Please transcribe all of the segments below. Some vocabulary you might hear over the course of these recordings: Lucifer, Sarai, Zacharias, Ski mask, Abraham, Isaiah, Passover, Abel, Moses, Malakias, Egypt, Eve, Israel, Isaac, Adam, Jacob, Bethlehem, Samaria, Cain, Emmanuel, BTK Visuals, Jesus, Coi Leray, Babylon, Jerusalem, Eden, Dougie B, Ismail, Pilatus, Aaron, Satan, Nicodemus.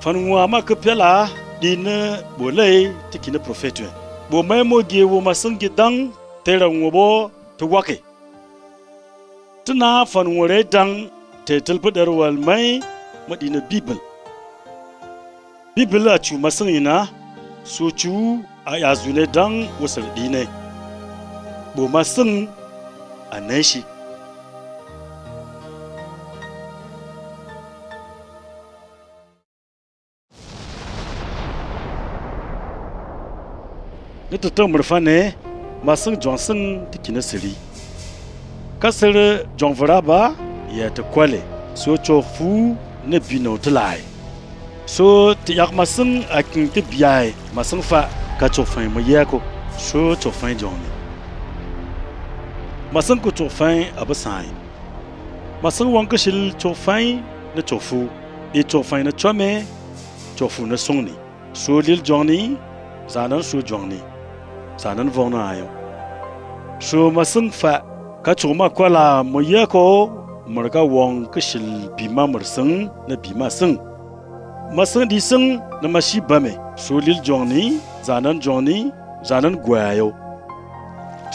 Fanwa makapela dina bolai tikina profetu. Bo memo gewo masangi dang tera ngobo tuwake. Tuna fanwa re dang te telpa darwal mai madina Bible. Bible achu masangina suchu ayazule dang wasal dine. Bo masang aneshi. Nitata mrfane masang Johnson tikina seli kasere Johnvaraba ya ta kwale so chofu ne bino tlai so tiak masang akin te biai masang fa ka chofai moyako so chofai jone masang ko chofai abasai masang wanka shil chofai ne chofu e chofai ne chome chofu ne songni so lil joni sanan so joni sanan vona ayo so masung fa ka chuma kwala moyako murga wong kishil bima mursung na bima sung masung disung na mashi bame so lil joni sanan gwayo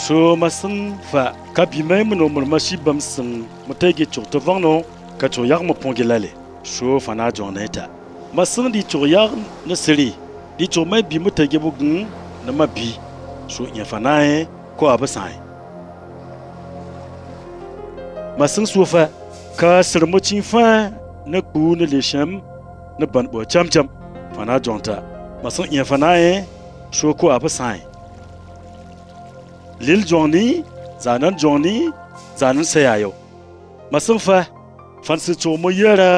so masung fa ka bima muno mashi bam sung mutege chokto vongno ka choyar mo pongelale so fana joneta masung di choyar na seli di chomai bima tege bugun na mabi so yafanae ko abasai masang sufa ka sermochin fa na ku na lesham na banbo chamcham fana jonta masang yafanae so ko abasai lil joni zanan sayayo masang fa fansi chomo yara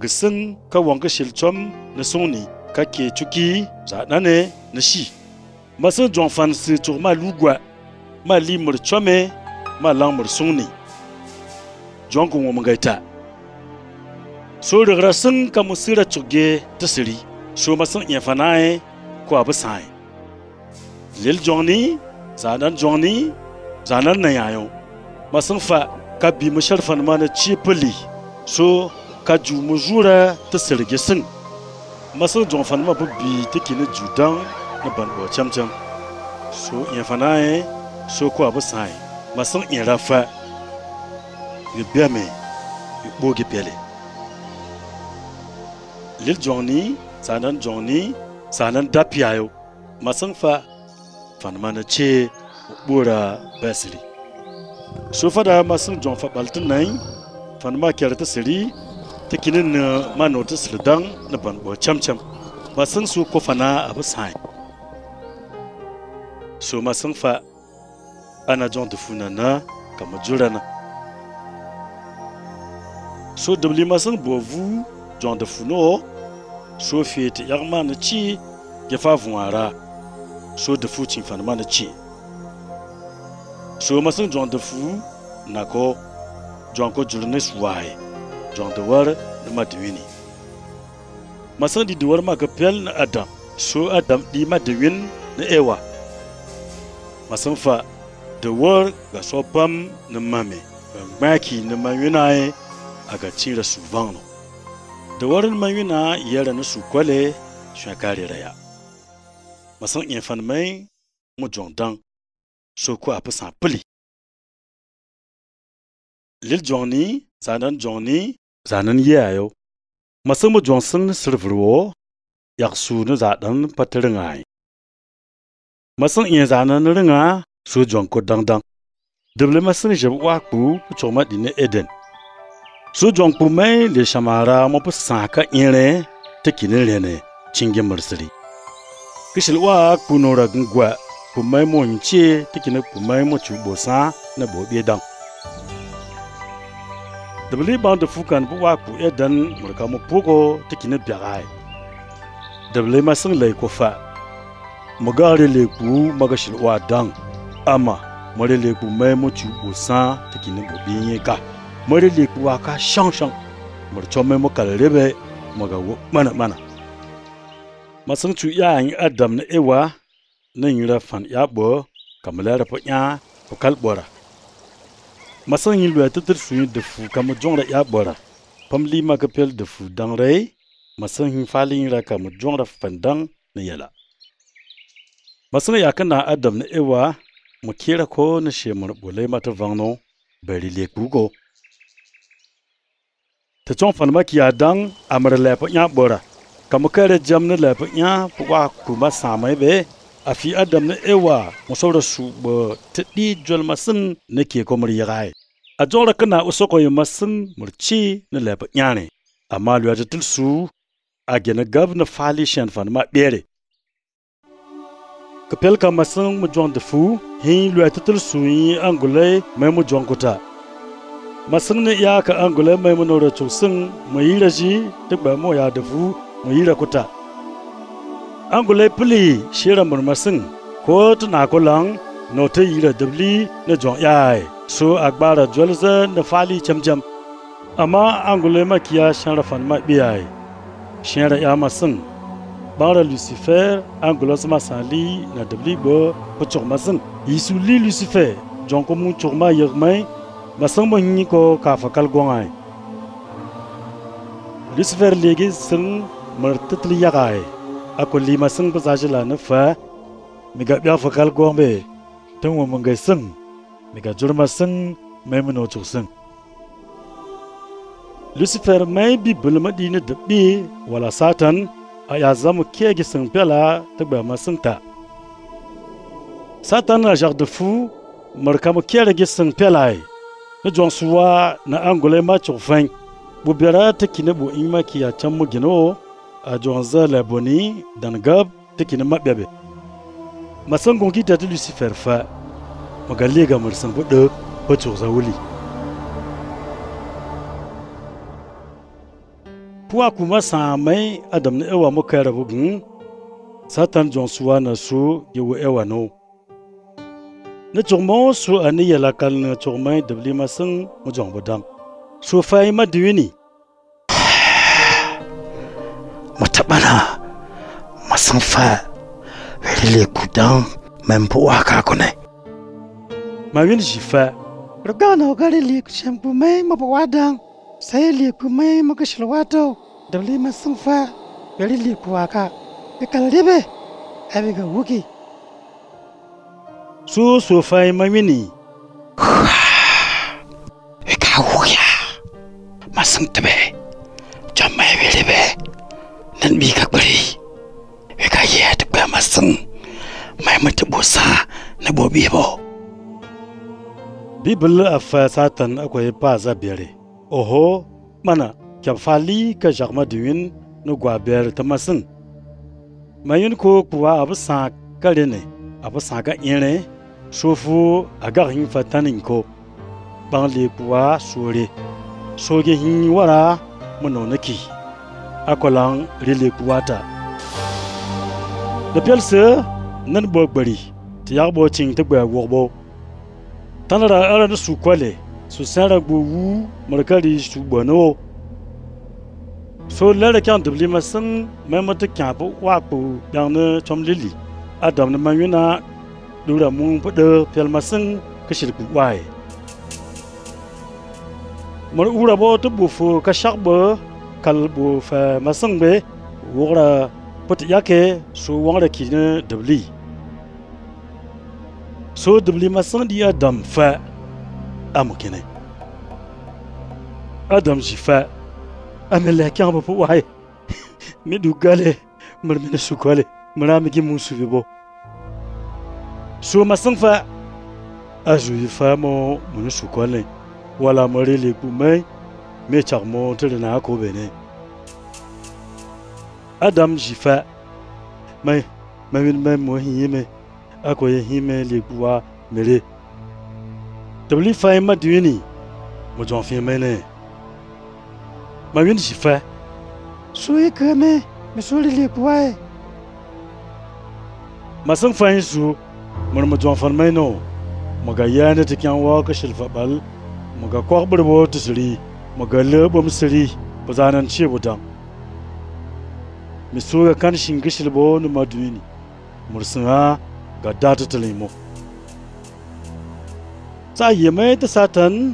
gseng ka wanga shilchom na soni ka ke chuki zanane na shi Masan John Fancy to my Lugua, my Limmer Chome, my Lamber Sony. John Gomagaita. So the Rasan Camusira to gay Tesseri, so Masan Yafanae, Quabasai. Lil Johnny, Zanan Nayo. Masan Fa, Cabi Michel Fanmana Chipoli, so Kaju Muzura Tesseri Gesson. Masan John Fanma would be taking a Jew down. Banbo chamcham so yafanae so ko abasai masang irafa yebeme bogi pele lil Johnny sanan dapiayo masang fa fanmana che bura basili so fa da masang John fa baltunai fanma kerta siri tikinin manota sildang na banbo chamcham masang su ko fana abasai so masang fa anajon de funana kamajurana so dubli masang bovu jon de funo so fiet yarman chi gefa vuara so de futin fanman chi so masang jon de fu nako jonko jurnes wai jon de war de madwini masang di duwar makapel na adam so adam di madwin na ewa Masanfa, the world that so bam na mame, maki na mayunae agatira suvano. The world mayuna yera no sukwale shakari raya. Masan infanme mo jondang so ko apasan puli. Lil Johnny, zanan yayo. Masan mo Johnson servro yaksu no zadan paterngai. Masang inyazana nrenga so jonko dangdang double masang jebwa ku choma dine eden so jonko mai le shamara mo psaka ire tekine lene chinge marsari kishilwa ku nora gwa ku mai mo nche tekine ku mai mo chubosa na bobe dang double band fukan buwa ku eden murka mo pogo tekine biagai dablema sun lai kofa magare leku magashilwa dang ama mare leku mai mutu osan tikinin gobinye ka mare leku aka shanshan murcho mai makarebe magawo mana mana masun tu ya an adam na ewa nan yura fan ya bo kamlara fa ya ko kalbora masun yilwa tatir suyi defu kam jongra ya bora famli magapel defu dangrai masan hin falin raka mu jongda fandan na yala masan yakana adam na ewa mu kira ko na shemur bolai mata vangno bari le kugo ta ton fanma ki adam amara lepo nya bora kamukare jamna lepo nya kwa kuma samai be afi adam na ewa mu saura su tadi jol masan nake ko muriya a jongda kana usoko yi masan murci na lepo nya ne amma luya ta tilsu agena gabna fali shan fan ma bere kapel ka masang mu jong defu hin luya ta tilsu yi angulai mai mu jong kota masang ne ya ka angulai mai mu nora chusin mu yira ji tibba mo ya defu mu yira kota angulai pili shira mur masang ko tuna ko lang no ta yira dabli na jong yai so agbara jolza na fali chamjam amma angulai makiya shan rafan ma biyai Shinra ya masin bara Lucifer angulos masali na dablibo pochor masin isu li Lucifer jonko mu chorma yermai masin mo nyi ko ka fakal gongai Lucifer legi sin martatli yagai akoli masin bazajla na fa miga bya fakal gombe tanwo mungai sin miga jurma sin memno chursin Lucifer may be bulmadina dabi wala satan aya zamu kege san pela tagba masinta satan ajar de fou markamo kege san pelai na jonsuwa na angole ma chofan bu berata kinebu imaki ya chammo gino a jonza laboni dan gab tikina mabebe masangon kita de Lucifer fa magalega marsango de pocho zawuli Kwa kuma samai adam na ewa muka rabu satan jonsuwa na su yawo ewa no na jongmo su ani yala kal na jongmai dabli masang mu jongbodam su fai madwini matabana masang fa velile kudan mempo aka kone mawin jifa rogano galile kuchambu mai mabawadang sai leku mai magashilwato dabli masang fa gari leku aka ikalrebe abiga wuki su su fai mamini ikawuya masang tabe jamma belebe nan bi ka bari ikaye tabe masang mai matabusa na bobi bo bible afa satan akwai pa zabere Oho, mana, kya fali ka jarma duwin no gwaber tamasin. Mayun ko kuwa abu sa karene, abu sa ga ire, shofu aga hin fatanin ko. Bangle kuwa sore, soge hin wara mononaki. Akolang rile kuwata. Da pelse nan bogbari, tiyar bocin ta gwa worbo. Tanara aran su kwale. So sara gugu markari su bano so lare kan dabli masan mai mata kyabu waku yana tomlili adam na mayuna dura mun fada fel masan kashir kuwai mar ura bo to bufo kashakba kalbu fa masan be wora pat yake so wora kina dabli so dabli masan di adam fa amukene adam jifa amela kamba po waye mi dugale marmina sukole marami gi musubibo so masanfa ajuyi famo mun sukole wala marele kumai me charmo tedana ko bene adam jifa mai mo hime akoye hime lekuwa mere Dabli fai madwini mo jon fi mene ma win si fa so e kame me so le kwai Masang fansu murmudwan farmaino magayana tikan waka shilfabal maga kwaqburbo tsiri maga lebum siri bazanan chebudan misuga kan shingishilbo no maduini mursinga gadata talimo sa yeme ta satan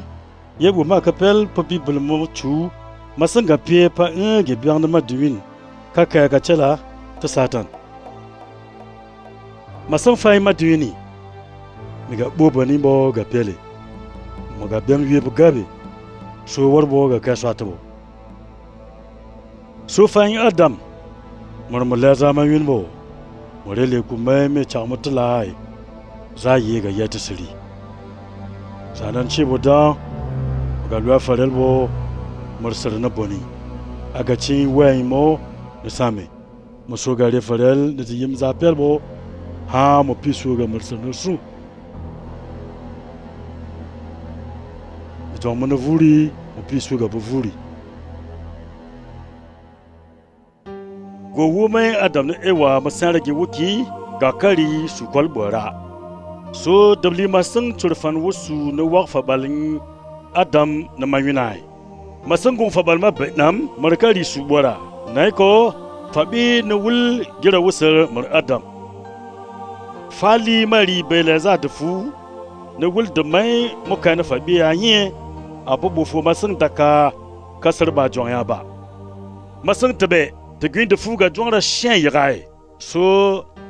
yebu makapel papi bulmo chu masanga piepa nge biang no maduini kaka ga chala ta satan masang fai maduini miga bobani bo ga pele maga bem yebu gabe so warbo ga kasatabo so fai adam murmula zama yinbo morele kuma me chamutulai za yi ga yata siri sanan cibo da ga luwa farelbo mursar na boni aga ci wayimo da same muso ga referel da yim za pelbo ha mu piso ga mursar na su to mun vuri mu piso ga buvuri go woman adam na ewa masarage wuki ga kari su kwalbora so dabli masan turfan wusu na waqfa balin adam na mayunai masan gun fa balma bainam markari su bora naiko fabi na wul gira wusar mar adam fali mari bela za dafu na wul da mai muka na fabi yayi abubu fo masan taka kasar ba jonya ba masan tabe the green the fuga jongara shen yirai so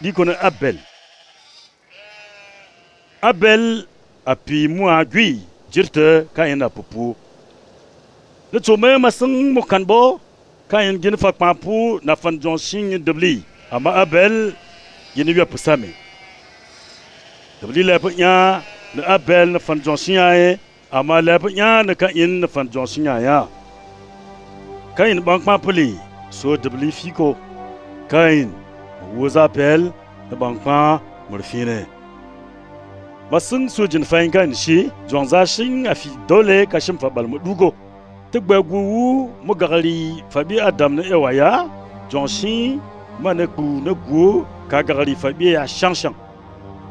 diko na abel api mu agui jirte kain apupu le to me masang mo kanbo kain gin fa papu na fan jonsing debli ama abel gin wi apusame debli la pnya na abel na fan jonsing ay ama la pnya na kain na fan jonsing ya Kain bank mapuli so debli fiko kain wo zapel de banka murfine masun sojin fain kan shi jonza shin afi dole kashim fa balmudugo tgbagwu mugari fabi adam na ewaya jonshi maneku nagu kagari fabi ya shanshan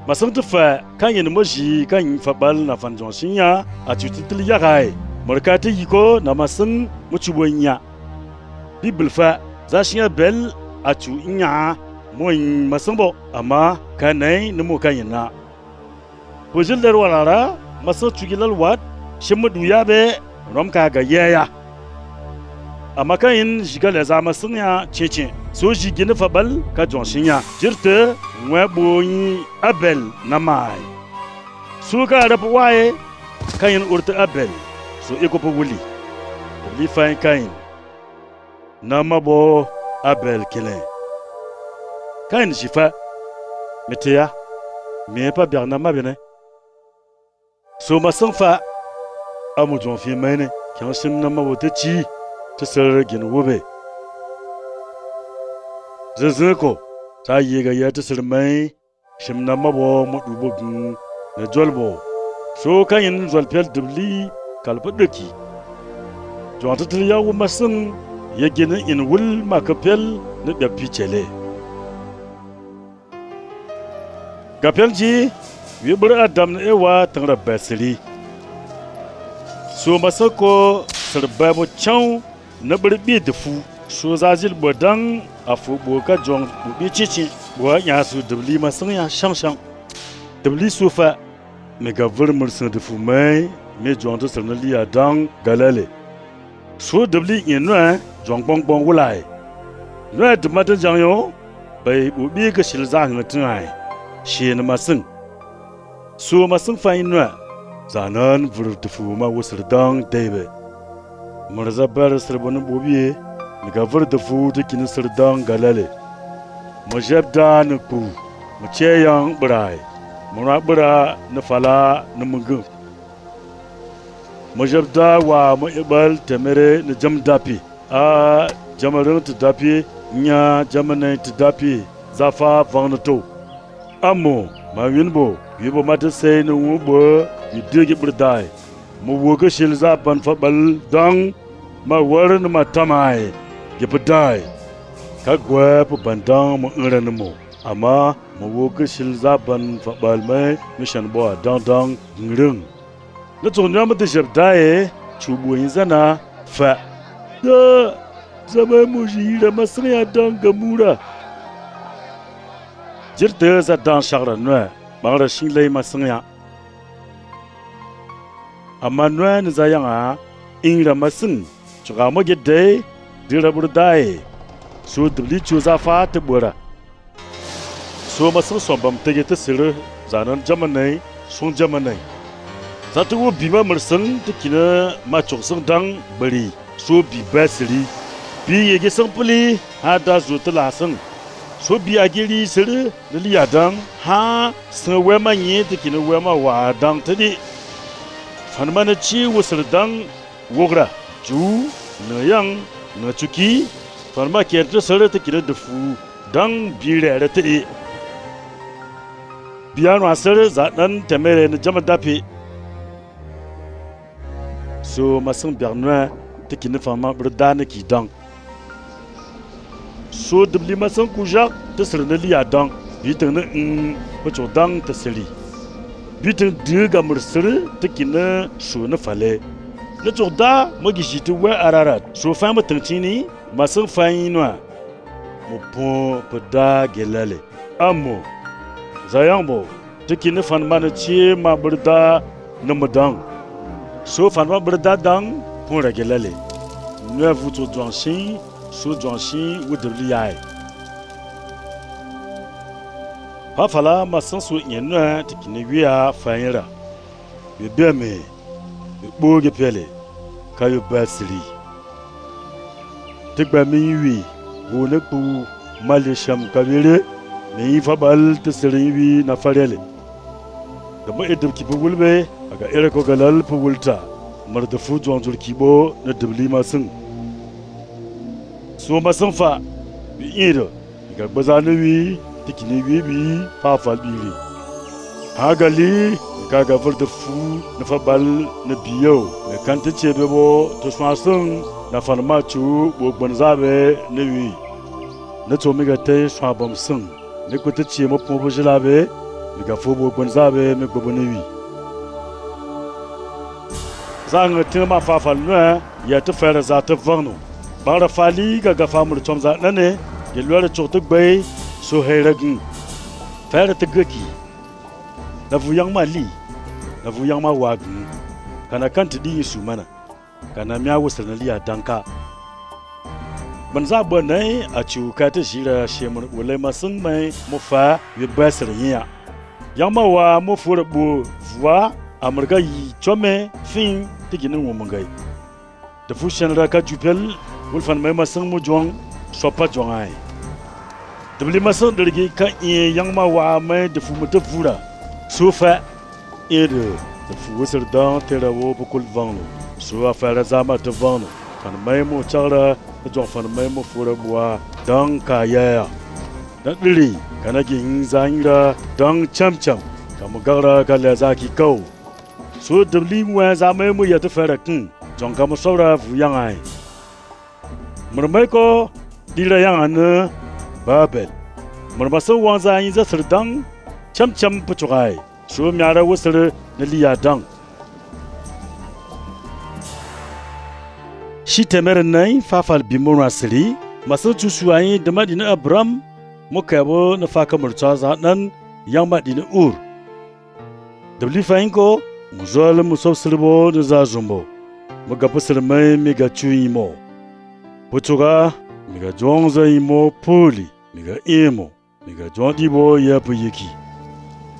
masun tufa kain moji kain fa bal na fan jonshi ya atutitli yagai murkati yiko na masun muchubonya Bible fa zashiya bel achu nya moin masambo ama kanai nimo kayina bojil der walara maso chugilal wat shimdu yabe romka ga yaya ama kayin jigala zama sunya cheche so jigina fa bal ka jonshinya jirte mwaboyi abel namai suka da waye kayin urta abel so iko po wuli li fain kayin Namabo Abel Kelen. Kain jifa metea me pa Bernama bene. So masang fa amu jonfi mene kan sim namabo techi tsere genwobe. Zezeko ta yega ya tsere mai sim namabo mudubogun na jolbo. So kain jolpel dubli kalpodeki. Jontatli yawo masang yegene in wul makapel na da pichele kapelji wibur adam na ewa tan rabasiri so masako sarbabo chau na burbi dufu so zazil bodan afu boka jong bubi chichi wa nya su dubli ma sun ya shamsham dubli sufa me gavur mursun dufu mai me jonto sanaliya dan galale so dubli inwa jongbong bong wulai na dumata janyo bai ubi ga shilza ngatunai shi na masun so masun fa inwa zanan vurdufu ma wusur dan daibe murzabar sirbonu bobiye me gavur dufu dukin sir dan galale mujabda nuku mucheyan burai murabura na fala na mungu mujabda wa muibal tamere na jamdapi a jamarun tadapi nya jamane tadapi zafa vanato amo mawinbo yibo mata sai na wubo yidigi burdai mu woga shilza ban fabal dan ma warin matamai gibdai kagwabu bandang mo ngiranmo ama mo woga shilzaban fabalme mission boy dang ngirung na tsonyama de jabdae chubu inzana fa da zaba mujira masriya dang gamura jirte za dan shagra no magra shinglei masriya ama no na zayanga ingra masin chugamo gedde diraburdai so dubli chuza fa ta bora so masun sombam tege ta sir zanan jamanai sun jamanai satu bima mursun tikina ma chuksun dang bari so bi basiri bi yege sampuli hada zutla san so bi agiri sir liya dang ha sawe manye tikina wema wa dang tadi fanmana chi wusir dang wogra ju nayang na chuki farma kiyarta sarata kira dufu dan birere ta e biyan wasar zadan tamere na jama dafe so masun bernwa tikini farma burdana ki dan so dubli masun kuja ta sirna liya dan bitin in wato dan ta siri bitin diga mursir tikina so na fale na tsoda magishiti wa ararat so fa mutuncini masun fayinwa mu po pada gelale amo zayambo tikini fanmana chi ma burda namdan so fanma burda dang pura gelale ne vuto dwanshi so dwanshi wudriyai pa fala masun so yenna tikini wiya fayira bebeme boge pele kayo basri tikba miwi goleku malisham kabire mi fabal tsiriwi na farele da mu edib kibulbe aga ereko galal pulta mardufu jonjur kibo na dibli masin so masin fa bi iro ga bazanuwi tikini bibi fa falbiri hagali kaga fardufu na fabal na biyo da kantace bebo to smasin na farmachu bogban zabe newi na to miga tay swabam sun ne ko tace mo pobo jilabe miga fo bogban zabe me gobo newi zanga tema fafal no ya ta fara za ta vanu bara fali ga gafamur tomza nane yelwara chotuk bay so hayragin fara ta gaki na vuyang mali na vuyang mawagin kana kanti di su mana kana miya wusar na liya danka ban za ba ne a ciwuka ta shira shemar ulai masun mai mufa yi basir yiya yamma wa mufura bu fuwa amurka yi chome fin tiginin wumungai da fushen raka jupel wulfan mai masun mu jong sopa jong ai dubli masun dirgi kan iya yamma wa mai da fumuta fura sofa ido da fuwasar don terawo bukul vanu so afara zama ta vanu kan mai mu chara da jon fan mai mu fura buwa don kaya da diri kana gin zangira don chamcham kamu gara kala zaki kau so dubli mu zama mu ya ta fara kin jon kamu saura fuyan ai murmai ko dira yan an babel murbasan wanza yin za sirdan chamcham puchugai so miara wusur na liya dang shi temer nai fafal bimura siri masu cusuwaye da madina abram Mukabo na faka murtaza nan yamba dini ur. Dabli fainko muzole musob silbo na zazumbo. Mugapo silmai miga chuimo. Potuga miga jongza imo puli miga imo miga jondibo yapo yiki.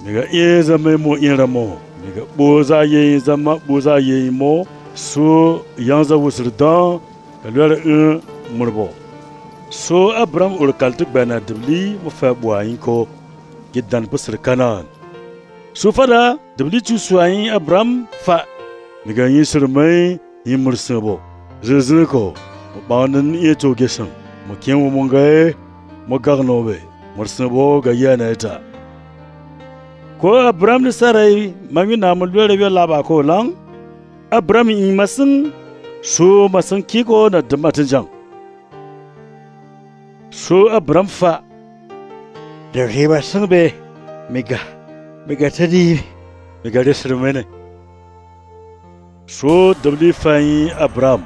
Miga eza memo iramo miga boza ye zama boza ye imo so yanza wusirdan kalwala murbo. So Abraham urkaltuk bana dibli mufabuayin ko giddan busr kanan. So fada dibli chusuayin Abraham fa migayin sirmay yimursabo. Ziziko mubanan yeto gesam mukimu mungae mugagnobe mursabo gayana eta. Ko Abraham ni sarai mamina mulwele laba ko lang Abraham imasin so masan kiko na damatinjang. So Abraham fa da riba sun be mega tadi mega desrumene so dabli fa Abraham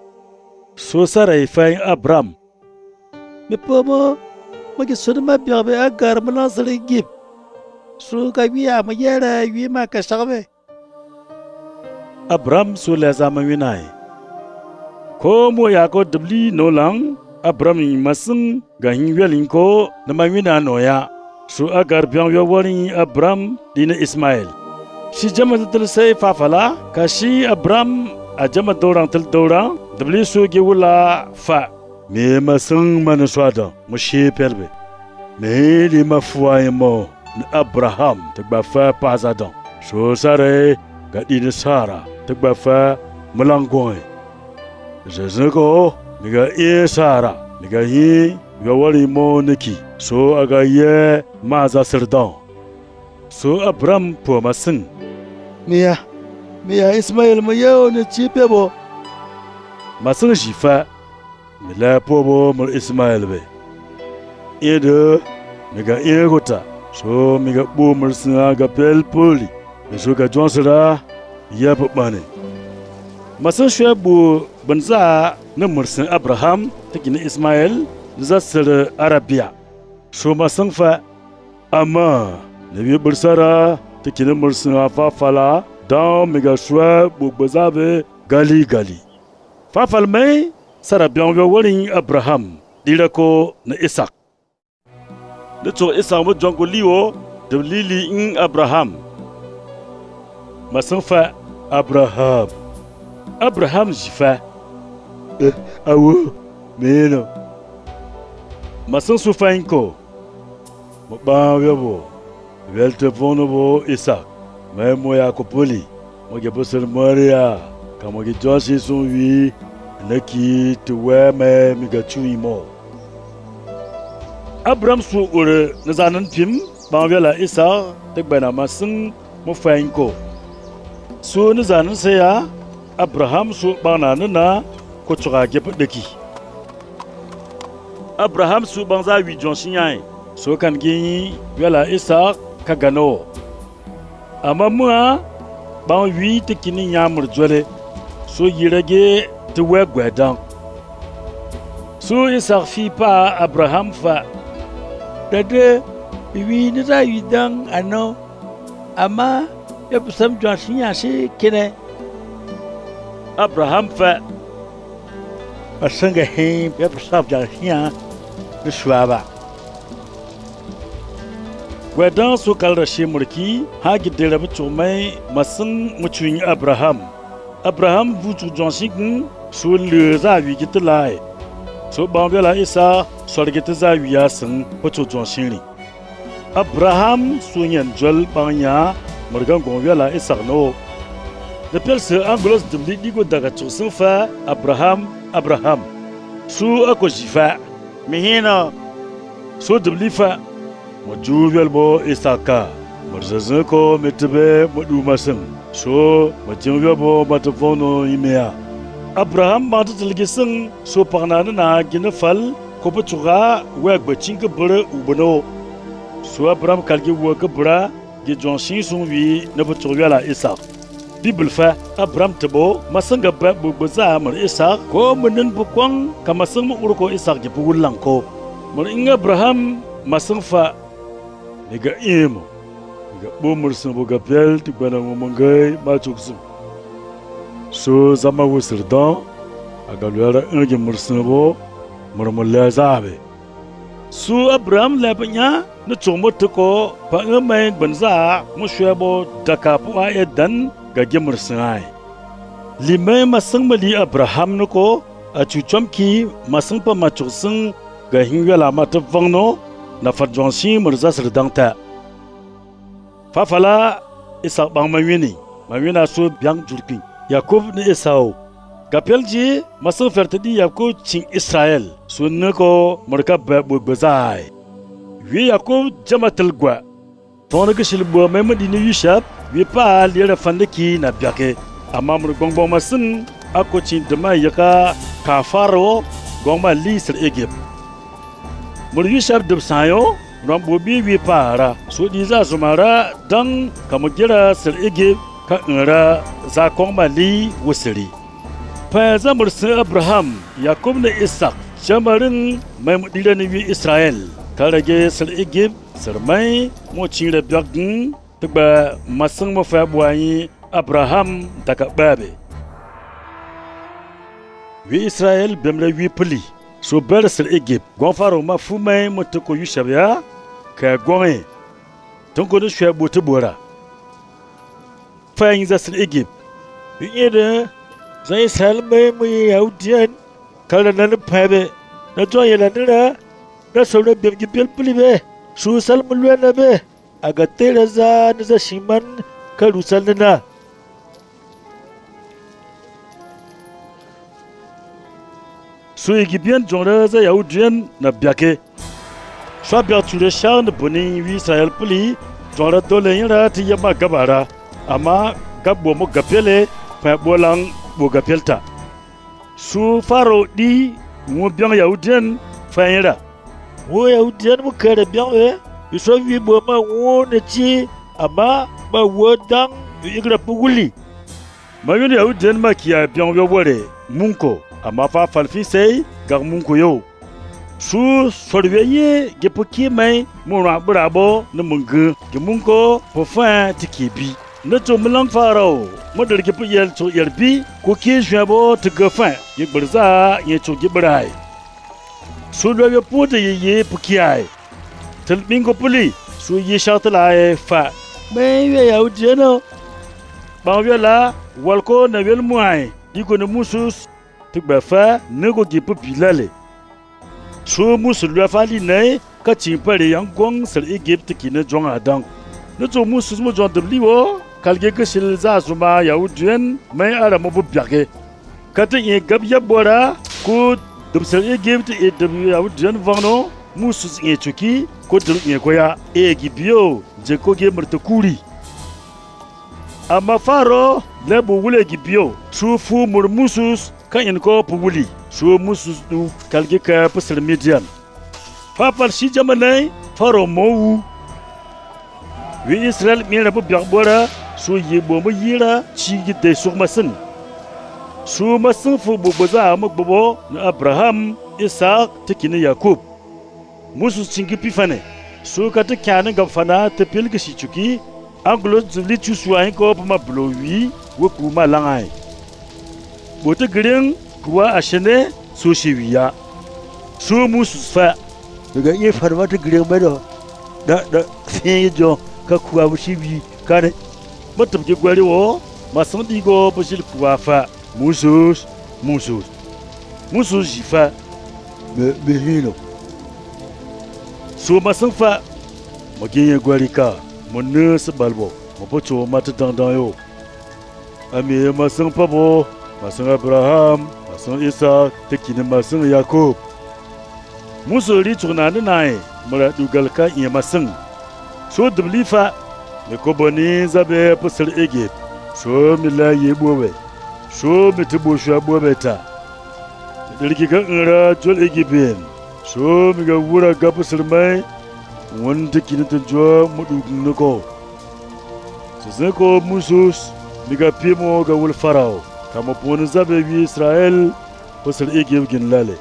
so sarai fa Abraham me pomo magi sun ma bebe agar mana sarai gib so ka biya ma yara yi ma ka sabe Abraham so la zaman winai ko mo ya ko dibli no lang Abraham imasin ga hinwelin ko na mamina noya su agar biyan yawarin Abraham dina Ismail shi jama tal sai fafala ka shi Abraham a jama dauran tal daura dabli su ge wula fa me masin manuswada mu she pelbe me li mafuwa mo na Abraham ta gbafa pazadan so sare ga dina Sara ta gbafa mulangoy jezuko miga e Sara miga yi ga wari mo niki so aga ye ma za sirdan so Abraham po masin miya Ismail mo yo ne chipe bo masin jifa mila po bo mur Ismail be edo miga e gota so miga bo mur sina ga pel poli so ga jonsra ya po bane masin shebu banza na mursin Abraham ta gina Ismail zasar Arabiya so masan fa amma nabi bursara ta gina mursin afafala don mega shwa bugbazabe gali fafal mai sarabiyan wurin Abraham dirako na Isaac da to Isaac mu jongo liwo dalili in Abraham masan fa Abraham jifa awo meno masan su fainko ba webo welte vonobo Isaac mai moya ko poli mo ge bosel maria kamo ge joshi sun wi naki tuwe mai miga chui mo Abraham su ore nazanan tim ba wela Isaac tek bana masan mo fainko so nazanan saya Abraham su bana na Abraham su banza wi jonsinyai so kan gini wala Isaac kagano amma mua ban wi tikini nyamur jole so yirage te wegwedan so Isaac fi pa Abraham fa dede wi ni ra wi dan ano amma e pusam jonsinya shi kine Abraham fa asanga him ya pusab jahia de swaba wadan su kalra shi murki hagi dira mutumai masin mutuin Abraham vutu jonsign so le zawi gitlai so bambela Isa sorgete zawi yasin putu jonsiri Abraham sunyan jol banya murgan gonwela Isa no de perse anglos de digo daga tsusun fa Abraham su ako jifa mihina su dublifa Majuvel bo isaka. Marzazan ko metebe madumasem. So majuvel bo matafono imea. Abraham matatalgiseng so parnana na ginafal kopetura wagbachinga bura ubano. So Abraham kalgi wakabura gijonsin sumvi na peturala isak. Dibelfa Abraham tebo masang gabab bubaza mar isak ko menen bukwang kamasang muruko isak jepulang ko. Maring Abraham masang fa nega imo nega bumur sembo gapel tu bana ngomongai macuksum so zama wusirdan agaluara nge mursembo murmulla zabe so Abraham labanya na chomo tko pa ngamai banza mushwebo dakapu aedan gage mursengai limai masang mali Abraham nko achuchomki masang pa macuksum gahingala matavangno na fadjonsi murza serdangta fa fala isa bang mawina so biang jurki yakub ne isao kapelji maso fertedi yakub ching israel sunne ko murka babu bazai wi yakub jamatal gwa tonaka silbo mamadine yushab wi pa lira fandaki na biake amma mur gongbo masin akochin dama yaka kafaro gongma lisir egib Murishab Dubsayo, Rambubi Vipara, Sudiza Zumara, Dung, Kamugira, Sir Egib, Kakura, Zakoma Lee, Wusiri. Paza Mursa Abraham, Yakumne Isak, Jamarin, Mamudilani Israel, Karage, Sir Egib, Sir May, Mochila Bjagdin, Tuba Masamo Fabwai, Abraham, Takababe. We Israel, Bemle Vipuli. So bel sel Egypt gonfaro ma fumay motoko yushabia ka gomi tonko do shabo tbora fayinza sel Egypt yede zai salbe mu yaudien kala nan pabe na toyela dira da solo bebgi pelplibe su salmu lwana be aga tereza da shiman kalu salna So Egyptian jonreza Yahudian na biake. So biatule shan boni Israel puli jonra dolenra ti yama gabara ama gabbo mo gapele pa bolang bo gapelta. So faro di mo biang Yahudian faira. Wo Yahudian mo kare biang so wi bo ma won ti ama ba wodang igra puguli. Ma yun Yahudian ma kia biang yobore munko. Amafa falfisei garmunko yo su sorveye gepoki mai mura brabo ne mungu gemunko pofa tikibi ne to mlang farao model gepo yel to yerbi ko ke jabo te gafan ye brza ye to gibrai su do ye pote ye pukiai tel bingo puli su ye shatla fa mai ye yaudeno ba wala walko ne wel muai diko ne musus Tukbafa nego gipu bilale. So musu lafali nay kachimpare yangong sel Egypt kine jong adang. Nto musu mo jong dbliwo kalge ksil zazuma yaudien may ara mobu biake. Kate ye gabya bora ko dbsel Egypt e db yaudien vano musu ye chuki ko db ye koya e gibio jeko ge murtukuri. Ama faro lebo wule gibio trufu murmusus Kan inko puli so musu du kalge ka pasal median fa fal si jamanai faro mou wi israel mi rabu biagbora so yebo mo yira chigi de surmasen so masen fu boboza amagbobo na abraham isaac tikini yakub musu chingi pifane so kata kyana gafana te pelge si chuki anglo zuli chuswa ko ma blowi wo kuma langai Bote green kuwa ashene so shiwiya so mususfa daga ye farwa ta green bado da sai jo ka kuwa bushibi kare matumje gwarewo masan digo bushil kuwa fa musus jifa be hilo so masan fa magiye gwarika munne sabalbo mapoto mata dandayo ame masan fa bo Mason Abraham, Mason Isaac, Tekin Mason Jacob. Musoli tourna de nain. mura dugalka iyamasing so dublifa ne koboni zabe pusir egep so mila yebowe so mitibo shabobeta dirkiga ngara jol egeben so miga wura gapusir mai wonde kinata jo mudugnoko sezeko musus miga pimo ga wul farao kama pon zabe bi Israel pusir egep ginlale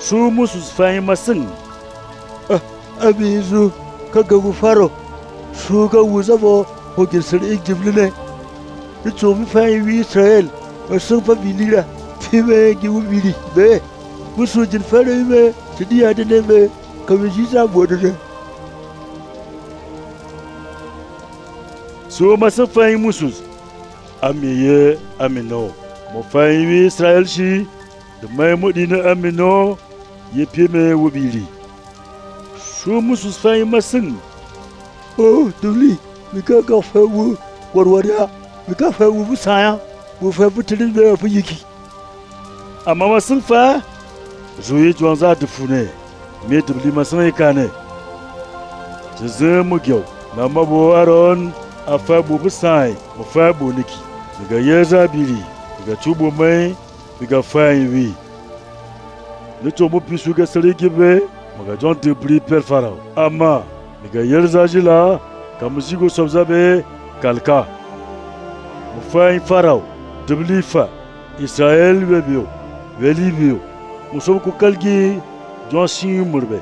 su musus faimasin abizu kaga gufaro su ga wuzabo ko girsir egibline ito mi faiwi Israel asun fa bilira fibe gi wubiri be musu jin fare be tidiya de be kabe jisa bodode su masu fai musus amiye amino mo faiwi Israel shi de mai mudina amino yepime wubiri su musus faimasin oh duli mika ka fawo warwariya mika fawo busaya wo fawo tilin da fa yiki amma masun fa zuyi juwan za ta fune me dubli masun ikane tazemu gyo na mabo aron afa bu busai mu fa bu niki daga yeza biri daga tubo mai daga fayiwi nito mu pisu ga sare gibe maga jon dubli per farao amma daga yeza jila kamuzigo sobzabe kalka mufai farao dublifa Israel webio welibio musobku kalgi jonsin murbe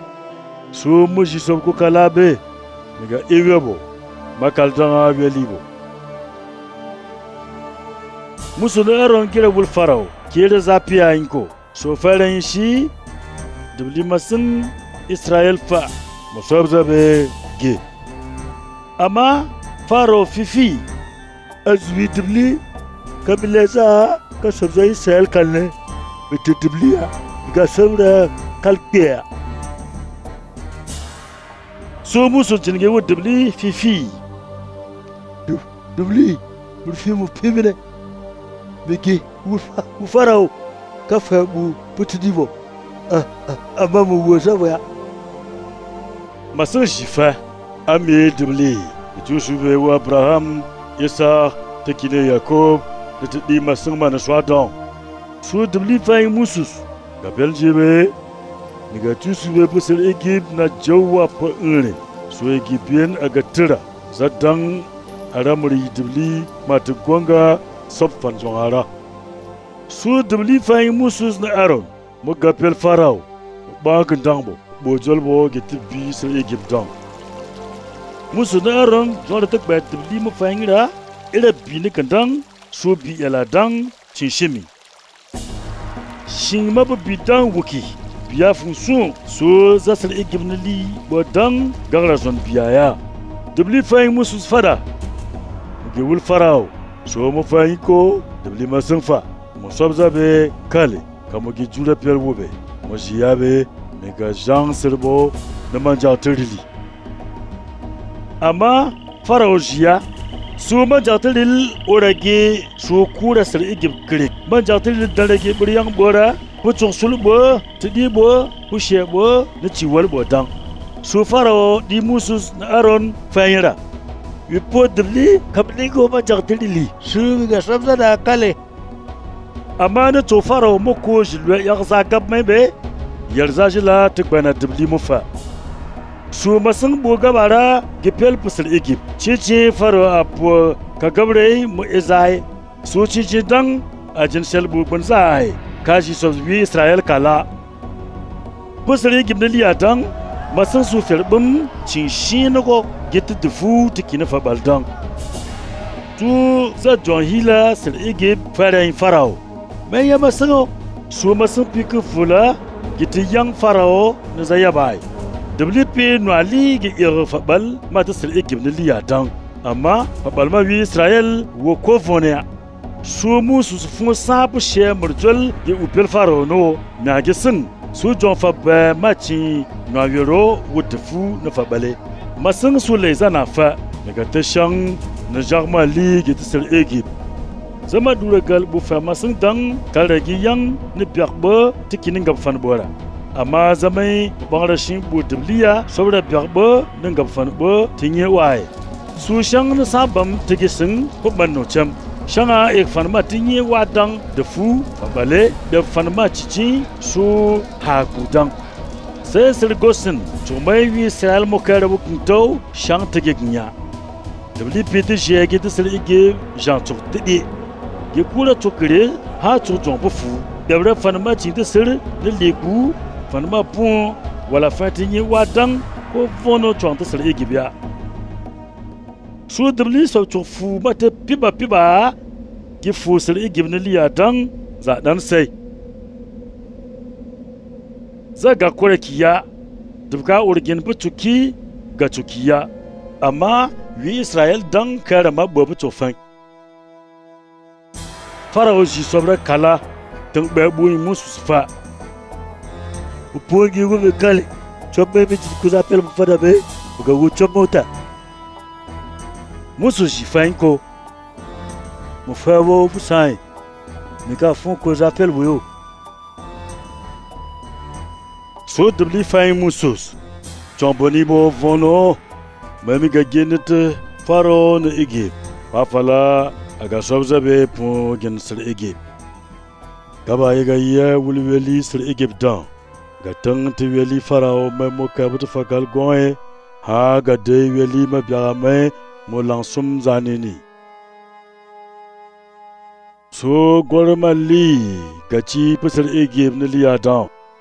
so muji sobku kalabe mega ewebo makaltanga welibo musuna ron kirebul farao kire zapia inko so faren shi dublimasin Israel fa musobzabe ge amma faro fifi azwi dibli kabileza ka sabza Israel kalne bete dibliya ga sabra kalpiya so musu jinge wo dibli fifi dibli murfi mu pimine beki u farao ka fabu putidibo amma mu wosa ba masun shifa Ami dubli Yusuf wa Abraham Isaac tekine Jacob tedi masungman swadon su dubli fay musus gabel jebe diga tusuwe pusel Egypt na jawa pa ire su Egyptian agatira zadan aramuri dubli matugonga sopfan jongara su dubli fay musus na aron mo gabel farao ba gandambo bojolbo getibi su Egypt dong musu na ron jor tak ba dibli mu fangira ira bi ni kandang so bi yala dang cinshimi shin mabu bi dang wuki biya funsun so zasal igibni li bodang gangra zon biya dibli fayin musu fada ge wul farao so mu fayin ko dibli masun fa mu sobzabe kale kamo ge jura pel wobe mo jiabe me ga jang serbo na manja terili amma faraojiya su majatalil orage su kura sar igib krik majatalil dalage buryan bora pucun sulbo tidibo hushebo na ciwal bodan su farao di musus na aron fayira wipo dibli kabligo majatalili su ga sabza da kale amma na to farao moko jilwa yagza gab mai be yarza jila tukbana dibli mufa su masun bogabara gifel fusar Egypt cici faro apo kagabre mu izai su cici dan ajin shelbu bunzai kaji sosbi Israel kala fusar Egypt liya dan masun su ferbum cinshinugo gitdufu tikina fabaldan tu za jonhila sir Egypt farain farao mai ya masano su masun piku fula gitiyan farao na zayabai WP nwali ge irfabal matasir igibni liyadan amma fabalma wi Israel wo kofonia su musu fun sabu she murjol ge upel farono nagisin su jon fabba machi nawiro wutfu na fabale masin su leizana fa daga tashan na jarma league tasir igib zama dura galbu fa masin dan kalragi yan ni biakba tikinin gab fan bora amma zamai bangrashin budbliya sobra byakbo ningapfanbo tinye wai su shang sabam tigising hubmanno cham shanga ekfanma tinye wadang defu babale de fanma chichi su hakudang se sirgosin chumai wi sal mokarabu kunto shang tigignya debli piti jegidi sirigi jantuk tidi gekula tokire ha tujong bufu debra fanma chidi sir legu fanma pon wala fatinye wadang ko vono chonta sirigibya Sudabli so to fu mate piba piba give fusel igibnili adang za dan say Zaga korekiya Dubka origin butuki gatukiya Ama we Israel dang karama bobu to fang Farao ji sobra kala dung babu musufa Upogi wube kali Chope mi kuzapel mfadabe Uga wuchomota Moses Fanko, mon frère Poussin, mes garçons que j'appelle Wio. Soit de l'Ifan Moses, Chambonibo Vono, même Gagenet, Pharaon Ege, Pafala, Agasobzabe pour Gensel Ege. Gaba Egaïa, Wuliveli sur Egyptan, Gatang Tiweli Pharaon, même au cabot Fakal Goye, Ha Gade Weli Mabiame. Molansum zanini so gormali gachi pusar egibne liadan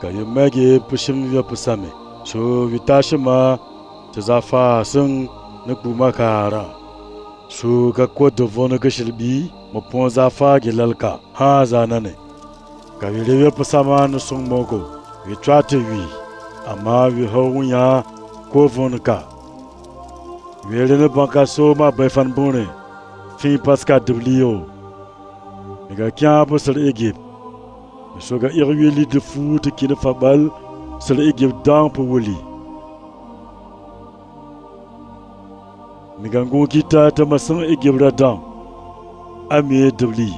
kayumagi pushim ya pusame. So vitashima tzafa sung nkumakara. So kakwa devona keshilbi moponzafa gilalka ha zanane. Kayule pusama nsung mogo vitrate wi ama vihunya kovonka. Vele bankaso ma befan bone fi paska dblio mega kya po sel egib soga irweli de foot ki ne fabal sel egib dan po woli mega ngo kita ta masan egib radan ami dbli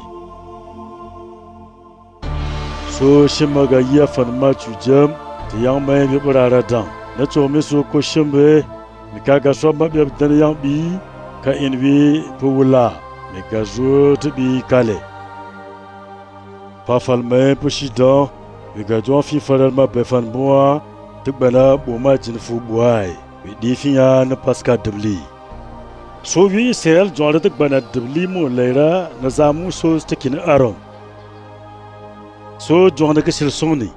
so shimaga ya farma chujam tiyang mai bi radan na to mi so ko shimbe Mikaga somba bi abdaniyan bi ka envi poula mikazo bi kale pafalme pushida mikajon fi faralma befan boa tubala boma jinfu boai bi difiya na paska dubli so wi sel joldak bana dubli mo leira nazamu so stikina aron so jondaka silsoni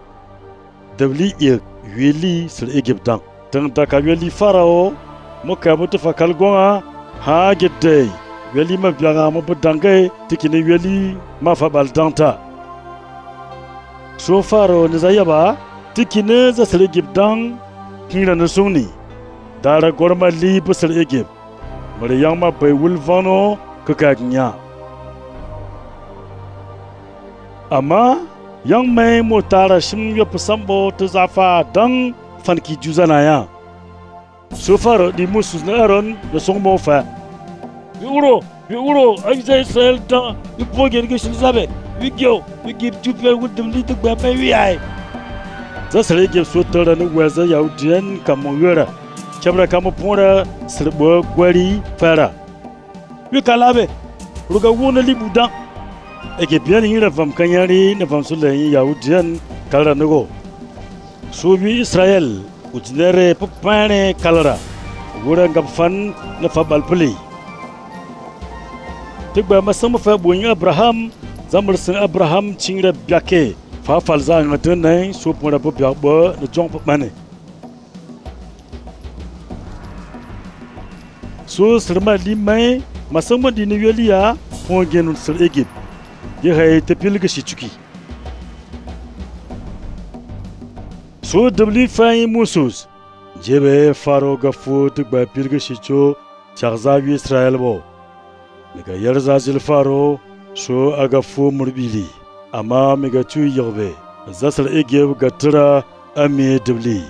dubli ir wili sul egyptan tan takaweli farao mokabutu fakal gonga ha gedde weli ma bianga mo bodangay tikini weli ma fabal danta so farao nzayaba tikine za sel gibdang kila nsuni dara gorma li pusel egib mari yamma bay wulvano kakagnya ama yang mai motara shim yopusambo tzafa dang Fanki Juzanaya. So far, the Moses and Aaron, the song of the Uro, I say, sell down the poor education. We give two people with the little baby. That's a lady of Sutter and Wesa Yauden, Camoyura, Chabra Camopora, Silver, Guerri, Farah. We calabe, Ruga won a libuda. A Gibian from Kanyari, the Vansula Yauden, Calanago. Subi Israel, Ujnere Pupane Kalara, Gurangapfan, Nafabalpuli. Take by my son of Abraham, Zamberson Abraham, Chingra Biake, Fafalza and Maternay, Superapo, the John Pupane. So Serma Lime, Masama di Nuelia, Pongan Sir Egypt. You hate the Pilgashi Chuki. Sudabli faim musus. Jebe faro gafu to by Pilgashicho, Charzavi Israelbo. Megayazil faro, so agafu murbili. Ama megatu yorbe. Zasal egev gatra ame dubli.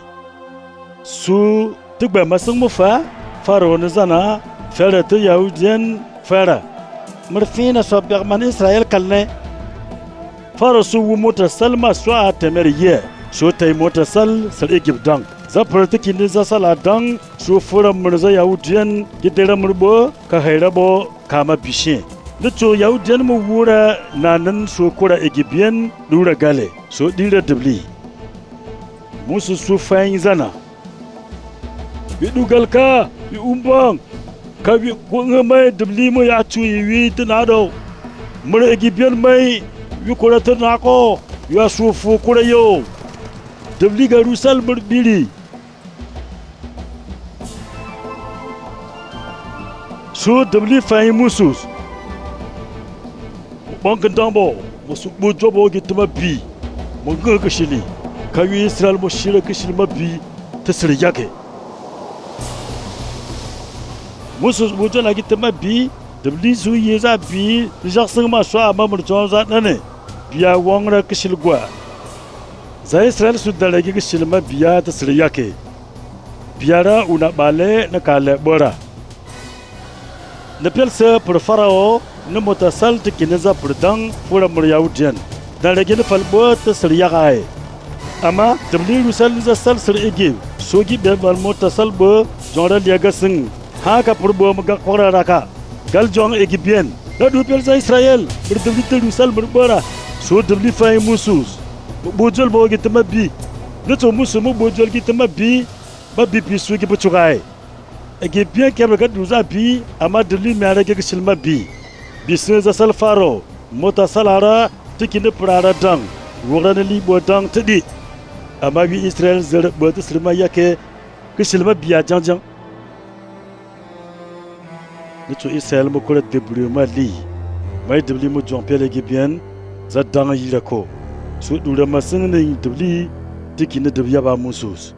Su took by Masamufa, faro nazana, fera to Yahudian fera. Murfina so Berman Israel calne. Faro su muta salma soa temerier. So tay motasal sal egib dang. The particular saladang, so for a Murza Yahudian, Gitera Murbo, Kaherabo, Kama Bishin. The two Yahudian Mura Nanan, so Kura Egibian, Lura Gale, so dealedably. Moses so fine Zana. You Galka, you Umbang, Kavi Kungamai, the Limoya to you eat another. Mura Egibian may, you Kuratanako, you are so for Kurayo. The Liga Rusal Billy. So the Lifai Musus Bankandambo, Mujobo get to my bee, Mongurkashili, Kayu Israel Moshira Kishima bee, Tesseriyake. Musus Mujana get to my bee, the Lizu Yeza bee, the Jassama Shah Mamma Jones at Nane, Bia Wongra Kishilgua. The Israel should delegate Shilma Bia to Sriake. Biara Unabale Nakale Bora. The Pelser per Farao, no motasal to Kineza Perdang for a Moriaudian. Delegate Falbo to Sriakai. Ama, the Blue Sal is a Salser Egib, Sogi Beval Motasalbo, Jonah Liagasin, Haka Purbo Magakora Raka, Galjong Egibian, not who tells Israel, but the little Sal Bora, so the Lifai Musus. Bojol bo get my bee. Little Musumu Bojol get my bee, but be swiggy but to guy. A Gibian Cabragat Ruza bee, Amadeli Maragasilma bee. Business a salfaro, Mota Salara, taking the Prada dung, Roranelli Bodang Teddy. Amabi Israel Zerbert Slimayake, Kisilma bea Janjang. Little Israel Mokolet de Brumali, my Deblimo John Pele Gibian, that dung Yirako. So do the mason in the Lee, taking the Yaba Musus.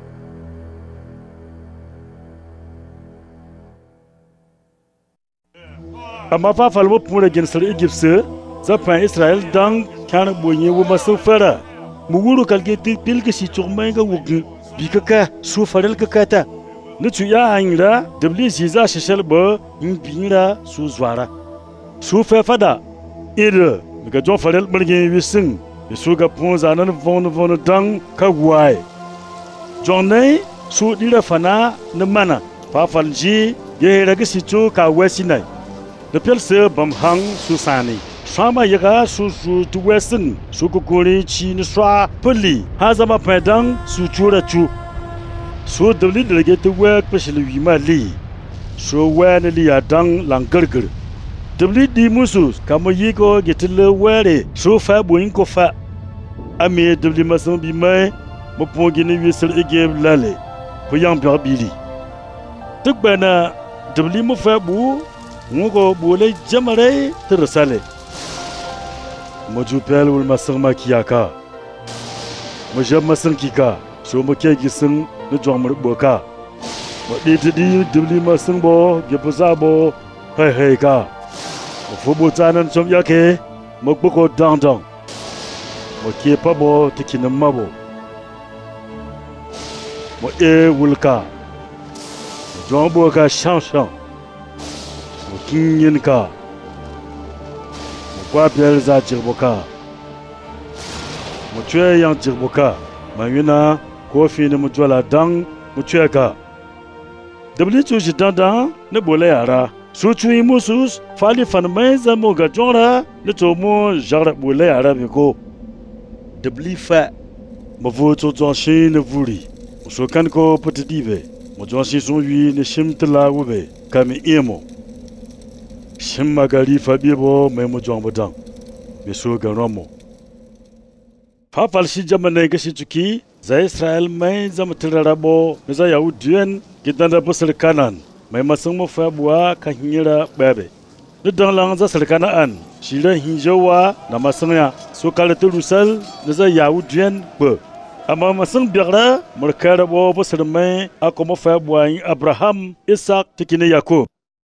A mapa follow up against the Egyptians, the Prime Israel Dang can't win you with myself further. Muguru can get the Pilgasi to Manga Wogan, Bikaka, so Farel Kakata. Nutuya Angla, the Bliss is a shell burr in Pinda, Suzwara. So fair father, either because John Farel Bergen will sing. The sugar pons are not von a dung kawai. Johnny, so did fana, the manna, Pafanji, ye legacy ka westinai. The Pelser Bamhang Susani, Sama Yaga Susu to Weston, Sukukuri, Chinisra, Pulli, Hazama Pedang, Sutura too. So the little get to work, especially Yimali. So when the are dung langurgur. The bleed the musus, Kamoyiko get a little wary, so far boinko fat. I made the mason be my Mopogini whistle again, Lally, Poyam Billy. Took banner, the limo fabu, Mugo Bole Jamare, Terasale. Mojupel will Mason Makiaka. Major Mason Kika, so Mokagisan, the drummer Boka. But did the limo Masonbo, Yapozabo, Heheka. Fubutan and some yake, Mokboko down down. Moki Pabo taking a marble. Mo e Wulka. John Boka Shanshan. Mokin Yinka. Mokwapelza Jirboka. Motre Yang Jirboka. Mayuna, Kofi Mujala Dang, Mutreka. The little Jidanda, Nebuleara. So to Musus, Fali Fanmeza Mogajora, little more Jarab Wule Arabico. The Blifa Mavoto Johnson Vuri, so can go Petitive, Mojonsi Sui, the Shimtela Ube, Kami Emo Shimagali Fabibo, Memo Jambodam, Monsieur Garamo. Papa Sijamanegashiki, the Israel Meza Materabo, Messiah Duen, Gitana Busel Canan. My masomo fabwa kahinira babe. The Danlanza Serkana an, Shira Hinjoa, Namasana, Sokalatu Rusal, Naza Yahudian, Bur. Ama masin biara mereka bawa pesermai aku mau fabuai Abraham, Isaac, tikine Yakub.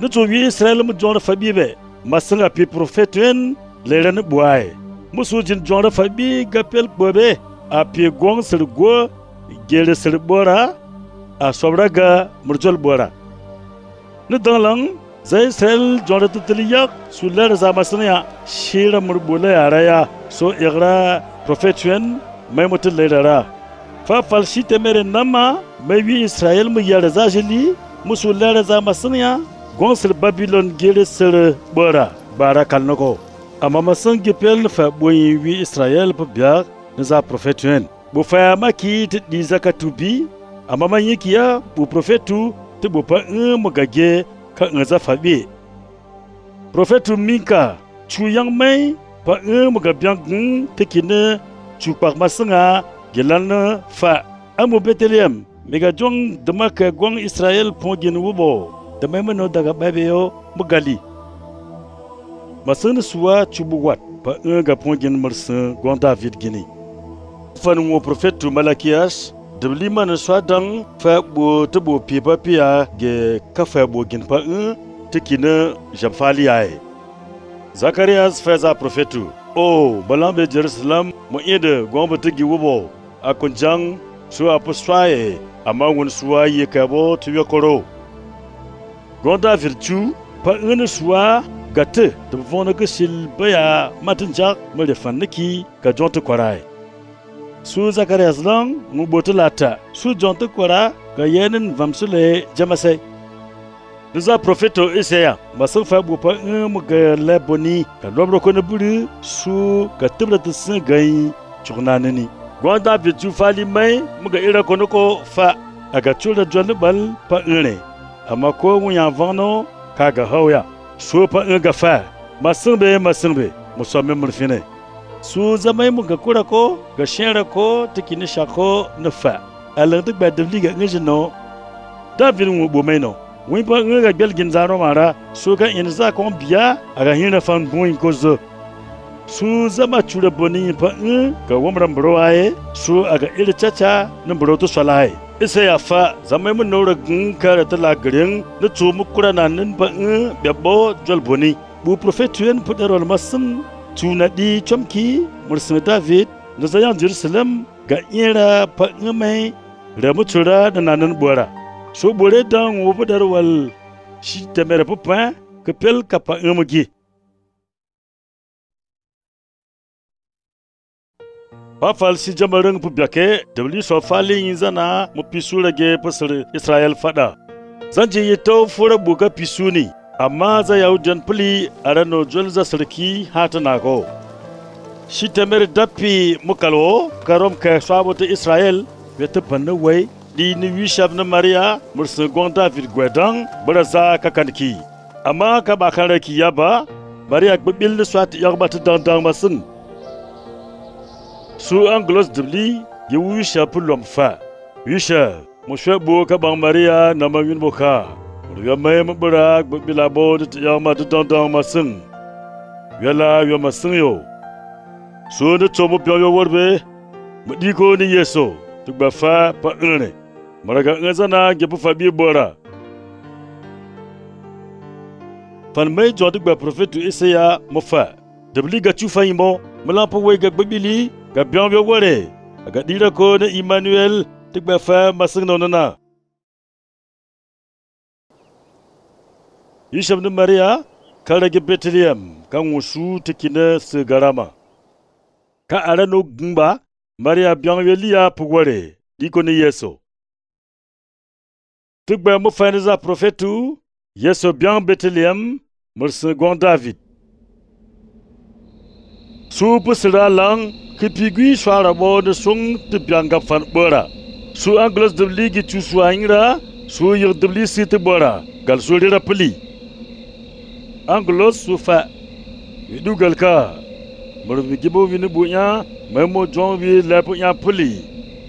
Not we Israel John Fabibe, Mason Api Prophetuan, Leren Boy, Musujin John Fabi, Gapel Bobe, Api Gong Selgo, Gale Selbora, Asobraga, Murjal Bora. Not long, the Israel John Tuteliak, Suler Zamasania, Shira Murbule Araya, so Ira. Prophetuen, may motel ledera. Fa falsite mere nama, may we Israel mu yarazajili, musularaza masania, gonsel Babylon gilisel bora, barakalnoko. Amamasan gipel fa boy we Israel pubia, nza prophetuen. Bufa maki dizakatubi, amama yikia, bu prophetu, te bupa mogage, ka nza fabi. Prophetu minka, chuyang may. Pa mugabiang tekine chupar masanga gelana fa amu Bethlehem megajong demaka gwang Israel pongin wubo dememeno daga babeo mugali masana suwa chubuwat pa ga pongin mersa gwang David gini fanu profetu Malakias deblima na swadang fa bo tebo pipa pia ge kafa bo gin pa tekine jafali ai Zacharias fez a profetu. Oh, balambe Jerusalem, moede gombetigi wubo, a kunjang, su aposwaye, amangun suaye kabo to yokoro. Gonda virtu, pa une soa, gate, de vonogusil bea, matinjak, melefaniki, kajonto korai. Su Zacharias lang, mubotelata, su jonto kora, gayenen vamsule, jamase. Nza profeto Isaiah masofa bupa mga leboni kalobro konebulu su katibla tsin gai chunanani gwanda bitu fali mai mga ira konoko fa agachula jonbal pa ene amako munya vano kaga hoya su pa nga fa masimbe musome murfine su zamai mga kurako gashenra ko tikinisha ko nafa alandu badli ga ngino David mu bomeno Wimpa nga belgin zaro mara suka inza kombia agahina fan buin kozo su zama chura boni pa ga wamram broae su aga ilchacha nambroto salai isa yafa zama mun nora kara tala gring na tumu kurana nan pa bebo jol boni bu profetuen puterol masum tunadi chomki mursa David na zayan Jerusalem ga ira pa mai ramu chura nanan bora So bole dang wo darwal shi temere popin ke pel kapa amagi Ba fal si jamarang pubyake dawli so fali inzana mu pisura ge pasre Israel fada Zanje yeto fura buka pisuni amma za yaudan puli arano jolza sarki hatanago Shi temere dapi mukalo karom ka sabote Israel wetabanna way Di Niwi Shabna Maria, Mursa Gonda Virguedang, Braza Kakanki. Ama Kabakaraki Yaba, Maria Bill Swat Yarbat Dandang Mason. Sous Anglos de Bli, Yui Shapulom Fa. Wisha, Monsieur Bokabang Maria, Namayun Boka. Yamem Barak, Bilabo Yarmat Dandang Mason. Yala Yamasunyo. Sous le Tomo Pioyo Warbe, Mudiko ni Yeso, Tubafa Paune. Maraga ngazana gebu fabi bora Fanmay jodu ba profetu Isaiah mofa debli gatu faymo malampo wega gbili ga bianbio wore aga dira ko ne Emmanuel tikba fa masngno nana Yishab ne Maria kala ge Bethlehem kan wusu tikine sigarama ka arano gumba Maria bianbio liya pugore diko ne yeso Tukba mufaniza profetu yeso bien Bethlehem mursa gwang David Su pusira lang kipigui swara bo de sung te bianga fan bora Su anglos debli gitu suaingra, su yer debli siti bora, gal suirira peli. Anglos sufa, itu gal ka, merubikibau vini punya, memo jom vi lepunya peli.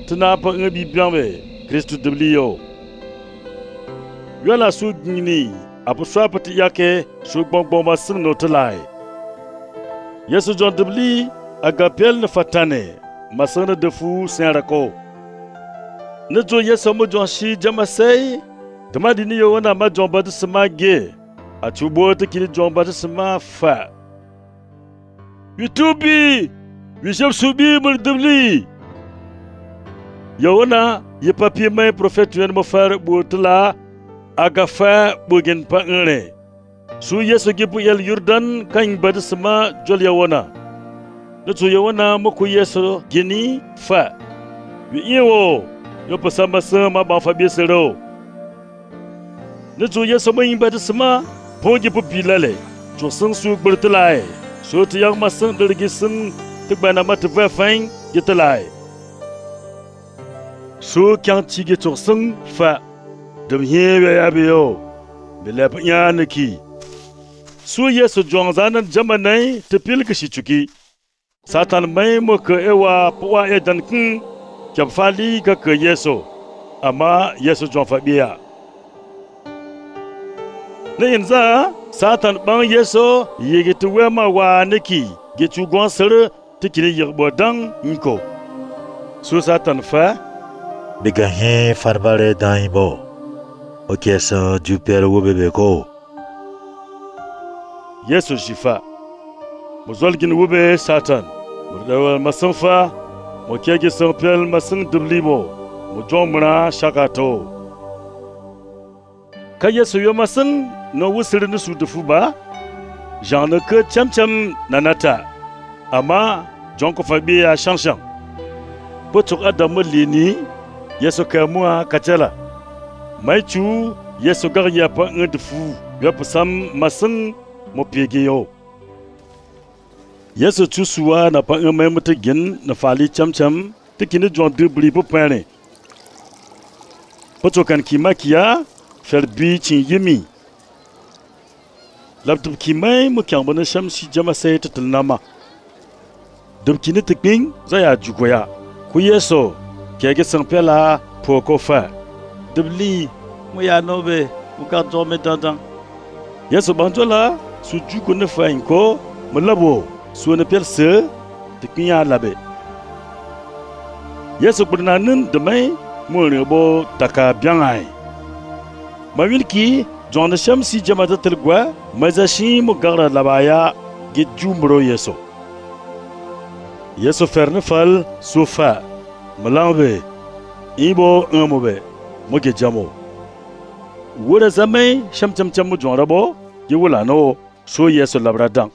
Tenapa ngabi biambe, Kristus debli yo. Yala su gini, apu suapati yake, su bongbong masing notelai. Yesu jom debli, agapel nefatane, masana defu senarako. Nejo yeso mojonshi jamasei, tamadini yowana ma jombadu sema ge, achubote kili jombadu sema fa. Yutubi, wishab subi murdubli. Yowana ye papi mai profet yuen mofar butla agafa bugen pa ngre. Su yeso gipu yel Jordan kan badu sema jol yowana. Nejo yowana moku yeso gini fa. Yiwo yo pasama sama ba fa besero nejo yeso mai ba tsama ponje pu bilale jo san su gbertlai so ti yang masan dirgi sun tibana mat vafan gitlai so kanti ge to sun fa dum hebe ya biyo bilap yanaki so yeso jonzanan jamanai tipil kishi chuki satan mai mo ke ewa poa e dankin Kya fali ka ke yeso, ama yeso jom fabia. Ne inza satan bang yeso yegetuwe ma wa neki getu gonsere tikile yerbodan nko. So satan fa begahin farbare dan ibo. Oke so du pere wo bebeko. Yeso jifa. Mozolgin wo be satan. Murdawa masanfa Mokege sopel masing dublibo, mujomra shakato. Kaya suyo masing no wusilinu sudufuba, janeke cham cham nanata, ama jonko fabia shanshan. Potok adamu lini, yeso kamua kachala. Maichu yeso garia pa ngedufu, yapusam masing mopegeyo. Yeso chusua na pa ngamai mutegin na fali cham-cham tekini jondu blipo pane. Potokan kima kia ferbi chin yemi. Laptop kimai mukiambana sham si jamasai tetelnama. Dubkini tekbing zaya jugoya. Kuyeso kiage sangpela pokofa. Dubli moya nobe ukadome dandang. Yeso banjola sujuko nefa inko malabo. Suena perse teknya labe. Yesu bernanen demai mulebo takabiangai. Mawilki John Shamsi jamada telgwa mazashi mugara labaya gejumro Yesu. Yesu fernefal sofa malambe ibo ngamobe mugejamo. Wora zamai shamchamchamu jonrabo yewulano so Yesu labradang.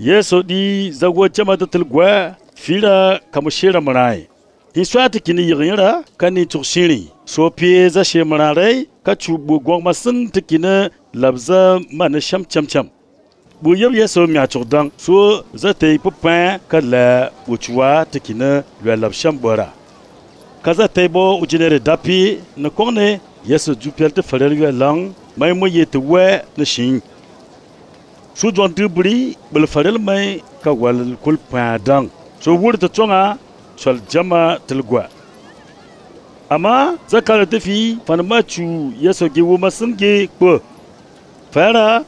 Yeso di zagwa chama datilgwa fila kamushira marai. Hiswati kini yigira kani turshiri. So pie za she marai kachubu gwangmasin tikina labza manasham cham cham. Buyab yeso miachurdang so zate pupan kala uchwa tikina lwa labsham bora. Kaza tebo ujinere dapi na kone yeso jupelte falerwe lang maimo yetewe na shing. So John Dubri will farel me kawal kulpadang. So word the tonga shall jama telgua. Ama Zakaratefi Fanamachu yeso giwu masangi kwa. Fara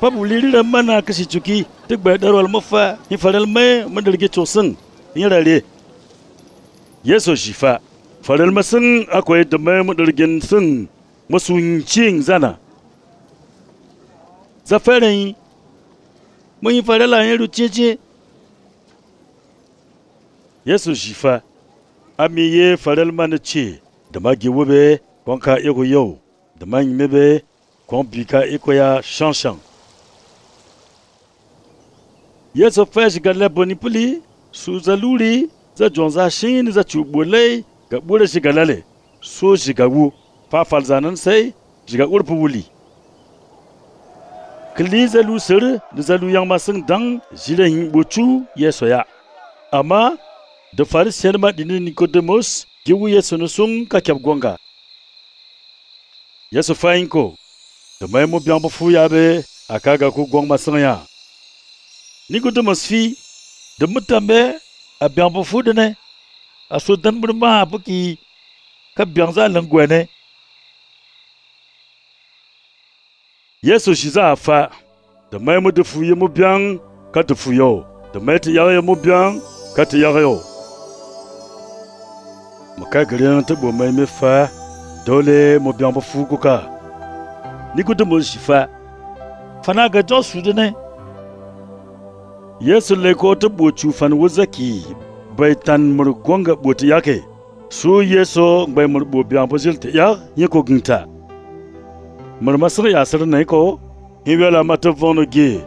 Pabulila mana kasichuki take by Daral Mofa in Farel me Mandelgeto son. Nirale Yeso Shifa Farel Mason acquired the man Mandelgen son. Mosun Ching Zana Zafarin. Mãe farela hendu tchitchi. Yesu jifa. Amiye farel manchi. Damagi wube konka ego yo. Damang mebe kompika ekoya chanchan. Yesu fesh gale bonipuli. Suzaluri. Za jonza shin za chubule. Gabule shigalale. So shigawu. Pa falzanan say. Shigawur puwuli. Kali zalu sir, zalu yang masing dang zile hingbucu Yesoya. Ama, the Pharisee nama dini Nicodemus Jiwu Yesu nusung kakyab gwanga. Yesu fainko. Tumaimu biambu fuyabe akaga ku gwang masanya. Nikutu masfi. Demutambe a biambu fudene. Asudan burma apuki. Kabiangza langwene. Yesu shiza afa. Tumaimu defuye mubiang katufuyo. Tumaimu yare mubiang katuyareyo. Makagranta bomai mefa dole mo biambo fukuka nikuto mo shifa fanaga josudene Yesu leko to bochu fan wozaki baitan murgonga boti yake su Yesu ngai murbo biambo zilte ya yeko ginta murmasra ya sarne ko hibela matovono ge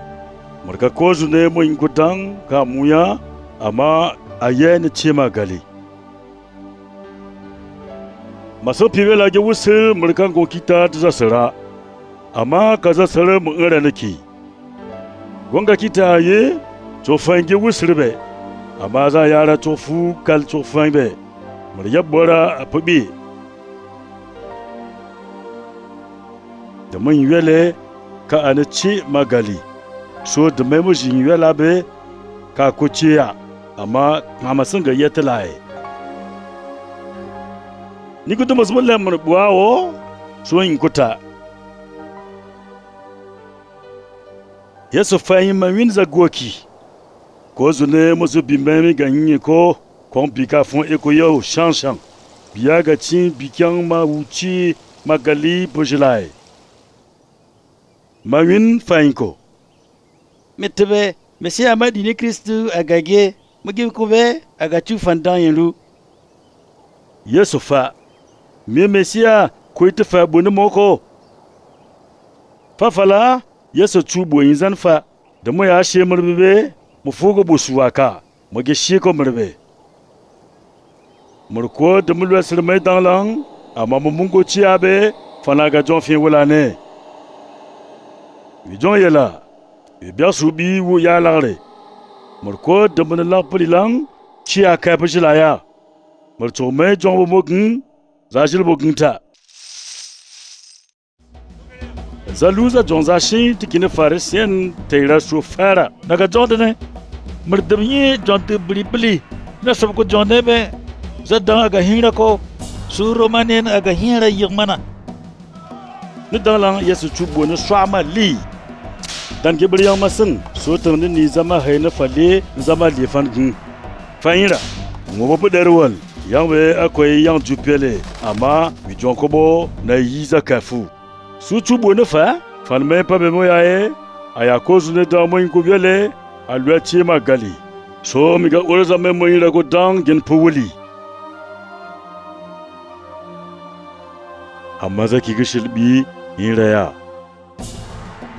murka kozune mo ingutang kamuya ama ayene chema gali Maso pivela jewusil mrikango kita tazasara. Ama kazasara mngara niki. Gwanga kita aye, chofange wusilbe. Ama za yara chofu kal chofangbe. Mriyabwara apubi. Dama nywele ka anachi magali. So damemu jinywela be ka kuchia. Ama mamasanga yetelaye. Nikuto mazwala mrbuao so inkuta Yesu fayima winza goki kozune mozubimbe ganyiko kompika fon ekoyo shanshan biaga chin bikyang ma uchi magali bojlai mawin faynko metbe mesia madine kristu agage mugikuve agachu fandan yelu Yesu fa Mie mesia kuita fa bune moko. Fafala Yesu chubu inzan fa. Demo ya ashe mrebe mufugo busuwaka. Mage shiko mrebe. Murko demulwa sirmai danglang ama mungo chiabe fanaga jon fin wolane. Wijon yela. Ibya subi wo ya lare. Murko demunla polilang chia kapjilaya. Murto me jon bomogun Zajil boginta. Zaluza jonzashi tikine farisen teira sufara. Naga jondene. Mrdamye jonte blibli. Na sabko jondebe. Zadanga agahinra ko suromanen agahinra yigmana. Nudala Yesu chubu no swama li. Dan gebriyang maseng sotamne nizama hayna fali nizama lifangin. Fainra ngobo derwal. Yangwe akoye yang jupele ama wijonkobo na yiza kafu sutu bonefa fanme pa bemoyae ayakozune damo inkubiele alwati magali so miga orza memoyira go dang gen powuli amaza kigishilbi iraya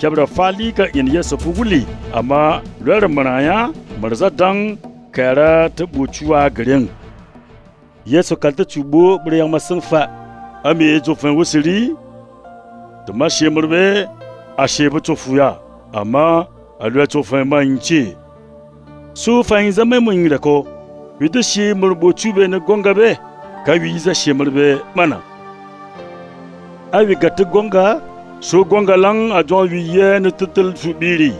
kabra fali ka inya sofuguli ama lwer mraya marzadang kara tebuchua gereng. Yesu kalta chubo bre yang masang fa ame jofan wosiri dama shemrbe asheba chofuya ama alwa chofan ma inchi so fa inzame mo ingirako wido shemrbo chube ne gongabe ka wiza shemrbe mana awi gatu gonga so gonga lang ajon wiye ne tutul subiri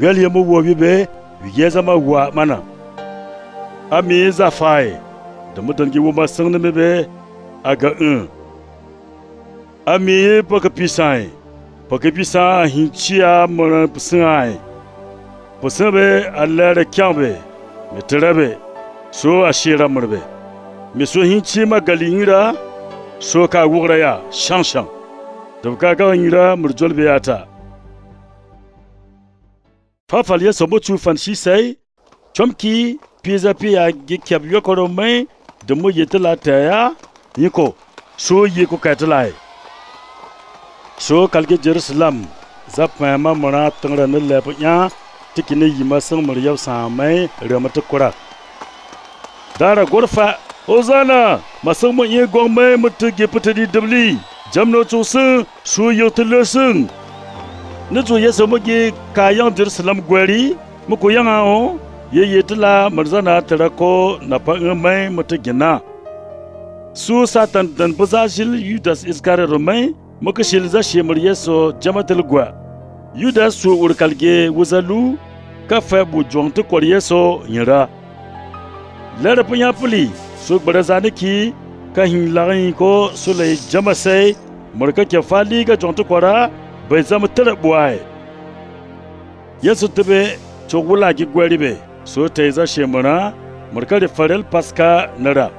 gal yemo wobibe wiye zama wa mana ame za fae The mother gave my son the baby. I got un. I mean, Pocapisai. Pocapisa, Hinchia, Moran Pusai. Posabe, I let a cambe. Meterabe. So I share a murbe. Miss Hinchima Galinira. So Kawuraya, Shanshan. The Gagainira Murjolbeata. Fafalia Sobotu Fancy say, Chomki, Pisa Pia Gikabiokorome. Demo yete la taya, niko So ye ko katalai. So kalge Jerusalem. Zap mama mana tangra nille punya. Tikine yimasang Maryam samai ramatukura. Dara gorfa Ozana masang mo ye gongme mutge putedi dubli. Jamno chosen so yotlesung. Nitso yesomoge kayang Jerusalem gweri mukoyanga o. Ye yetla marzana terako napa ngme mutgena. So Satan dan bazashil Judas Iskariot Romain mukashilza shemriye so jamatel gwa Judas so urkalge wazalu kafa bu jonto koriye so yira la rapunya puli so barazane ki kahin larin ko sulay jamasai murka kefali ga jonto kora be jamatel buai yesu tebe chogula gi gwaribe so teza shemra murka de farel paska nara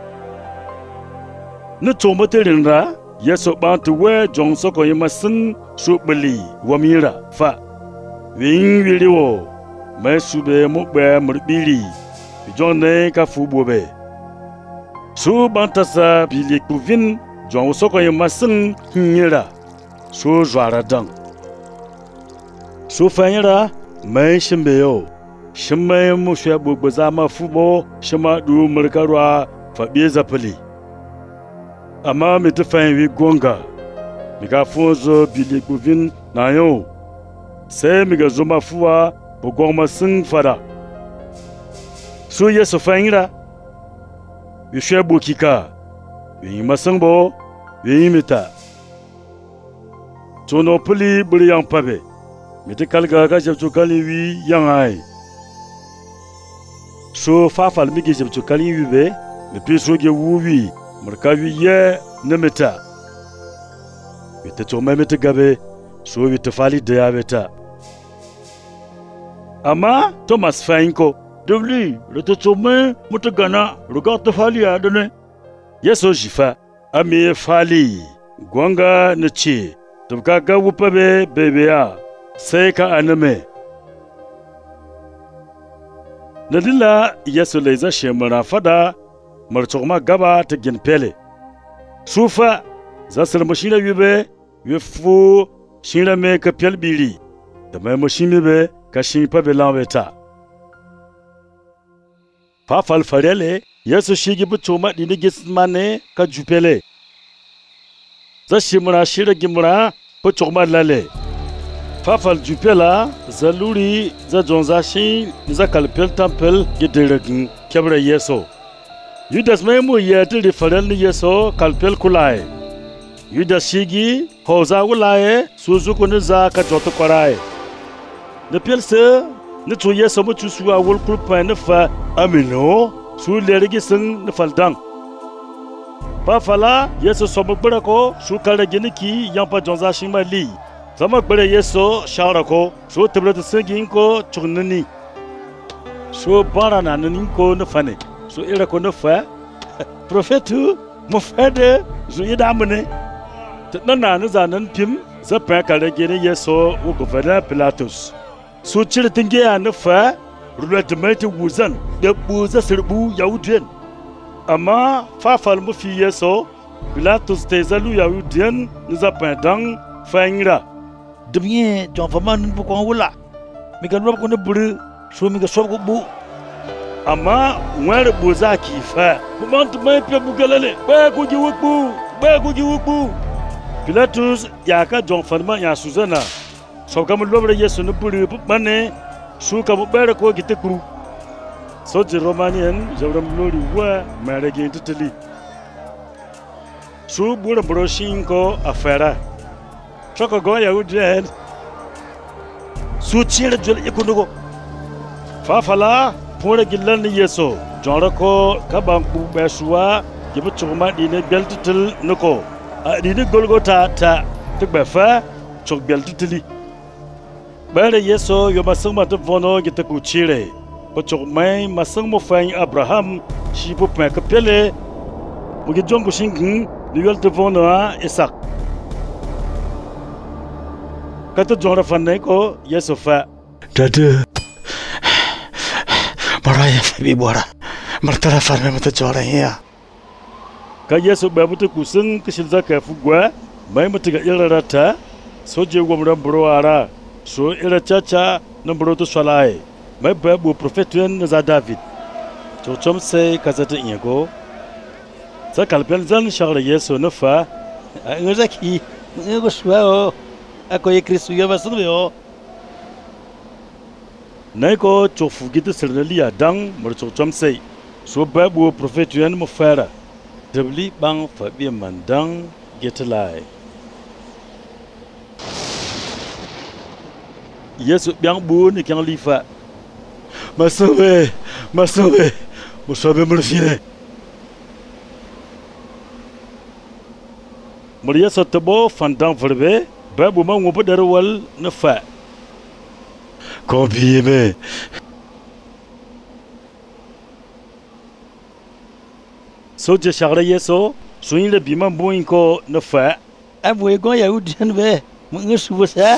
Nutomotirinra, yes, about to wear John Soko Yamason, Supeli, Wamira, Fa. Wing Video, Mesube Mokbe Murbili, John Kafubobe. So Bantasa Bilikuvin, John Soko Yamason, Hinira, So Zaradan. So Fayra, Meshembeo, Shemay Mushabu Bazama Fubo, Shemadu Merkara, Fabiezapoli. Ama mitufan wi gonga miga fonzo bilikuvin nayo se miga zuma fuwa bogoma sing fara so yeso fangira wi shebu kika wi masangbo wi mita tono puli buryan pabe mitikal gaga jebtukali wi yangai so fafal migi jebtukali wi be me pisoge wuwi Murkaviye nemeta. Mitetome metegabe, so vitefali deaveta. Ama Thomas Fanko, Devli, retetome, mutagana, regarde fali adone. Yeso jifa, ami fali, gwanga nechi, Tobkaga wupabe, bebea, seka aneme. Nadila, yeso leza shemara fada. Marchoma gaba te genpele. Sufa zasel mashina yube yefu shina me kapel bili. Dama mashime be kashin pa belanweta. Pa fal farele yeso shigi bu choma dine gismane ka jupele. Zashimura shira gimura po choma lale. Pa fal jupela zaluri za jonzashi za kalpel tampel gederagin kebra yeso. Judas memu yetil di farel ni yeso kalpel kulai. Judas shigi hoza ulae suzuku ni za kajoto korai. Ne pelse ne tu yeso mo tu suwa wol kulpa ne fa amino su lerigi sing ne faldang. Pa fala yeso sombere ko su kalagini ki yampa jonza shimali. Sombere yeso sharako su tablet singin ko chunni. Su barana ninko ne fane. So ira kono fa profetu mo fede zo idamne tnana na zanan tim za pa kale gene yeso wo governor Pilatus so chire tinge ya na fa rudmeti wuzan de buza sirbu yauden amma fa fal mo fi yeso Pilatus te zalu yauden ni za pa dan fa ngira debye don fa man bu ko wala mi kan rob ko ne buru so mi ga sob ko bu Ama mwere boza kifa. Kumantu mwepe bugalele. Beko jiwuku. Beko jiwuku. Pilatus yaka jonfanma ya Suzana. So kamu lobre yesu nupuri mane. Suka mbere kwa gitekuru. Soji Romanien jawramlori wa maregi intutili. Su bura broshinko afera. Choko goya ujen. Su chile jwele ikunugo. Fafala. Pore gillan yeso jorako kabanku beswa jibu chuma dine beltitil nako dine golgota ta tukbefa chok beltitili bare yeso yomasuma to vono gitaku chire pochomai masangmo fang Abraham shibu peka pele mugi jongu shingin liwel to vono Isaac kato jorafane ko yeso fa dada Maraya Fibora, Martara Farmata Jora here. Kaya soba mutu kusung kishilza kafugwa, mai mutiga ilarata, soje wamura broara, so irachacha nambroto swalai, mai babu profetuen za David. Chochom se kazata inyago, za kalpenzan shagla yeso nafa, ngazaki ngoswao, akoye Kristu yavasunyo. Naiko chofugite sirneli adang murchochom se, so babu profetuen mufara. Dibli bang fabi mandang getelai. Yesu biang bu ni kang lifa. Masowe, musobe mulfine. Maria sotebo fandang verbe, babu ma ngopo darwal nafa. Kobieme. So je charle yeso, soin le bima boinko ne fa. Abwe go ya udjan be, mungu subusa.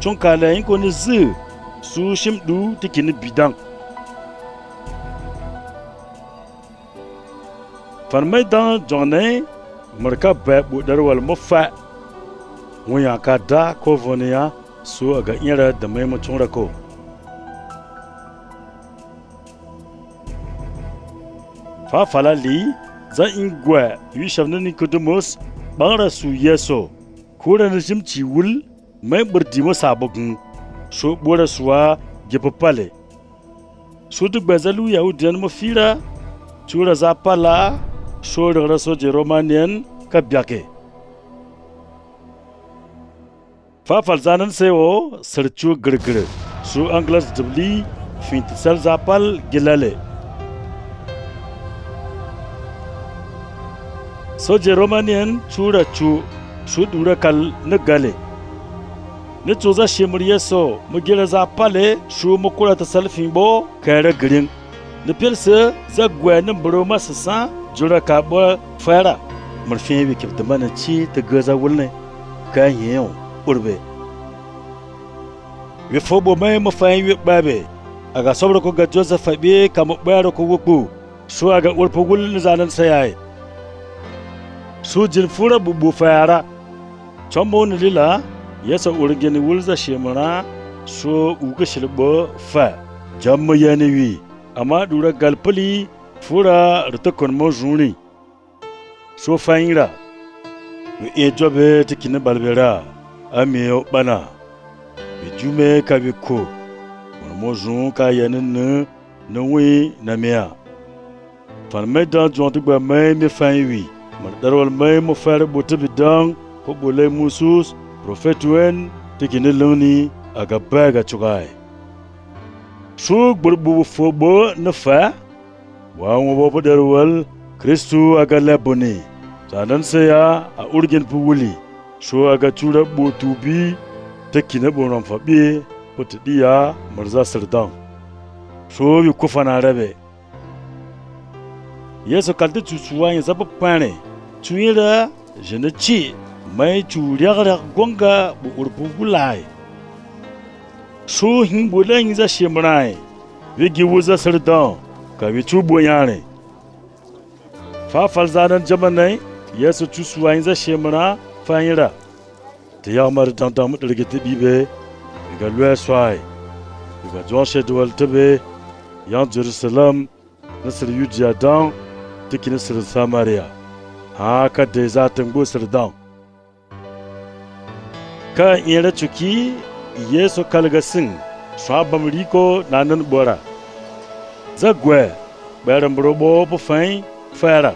chunkala inkoni zu su shimdu tikini bidang farmai dan jonne marka ba budarwal mufa wuya kada ko vonia su aga ira da mai mutunra ko fa falali za ingwa yu shavna nikodemus bangra su yeso kura nishim chiwul mai berdimo sabogn so bora suwa gepopale so duk bazalu yahudian mafira chura za pala so dagra so je romanian kabyake fa falzanan sewo serchu grgre so anglas dibli fintisal zapal gilale so je romanian chura chu shudura kal nagale ne choza shemur yeso mugira za pale shu mukura ta salfin bo kare green ne pelsa za gwanin broma sasa jura ka bo fara murfin bi kibta mana ci ta gaza wulne kan yeyo urbe we fobo mai mafayin we babe aga sobro ko ga joseph be kamubaro ko wubu so aga urpo gulin zanan sayai sujin fura bubu fayara chambon lila yasa urgeni wulza shemara so uga shilbo fa jamma yanewi ama dura galpali fura rutakon mojuni so fayira e jobe tikine balbera amiyo bana bijume kabiko mojun ka yanen nwi namia farmeda jontu ba mai me faywi Mardarwal mai mu fara buta bidan ko bolai musus profetuen tikini loni aga baga chugai su burbu fobo nafa wa mu bobo darwal kristu aga labuni sanan saya a urgen puwuli su aga chura botubi tikini bonon fabi potdiya marza sirdan su yukufana rabe yeso kalde chusuwa yin zaba pane tuira jenachi mai churiara gonga bu urbugulai so himbulan za shemrai wigi wuza sirdan ka wi chubo yane fa falzanan jamanai yeso chusuwa yin za shemra fanyira te yamar tantam mudirgete bibe ga lweswai ga joshe dwaltebe yan jerusalem nasir yudiadan Samaria. haka de zaten bu sırdan. Ka yere çuki yeso kalgasın sabam riko nanan bora. Zagwe beram robo bu fain fara.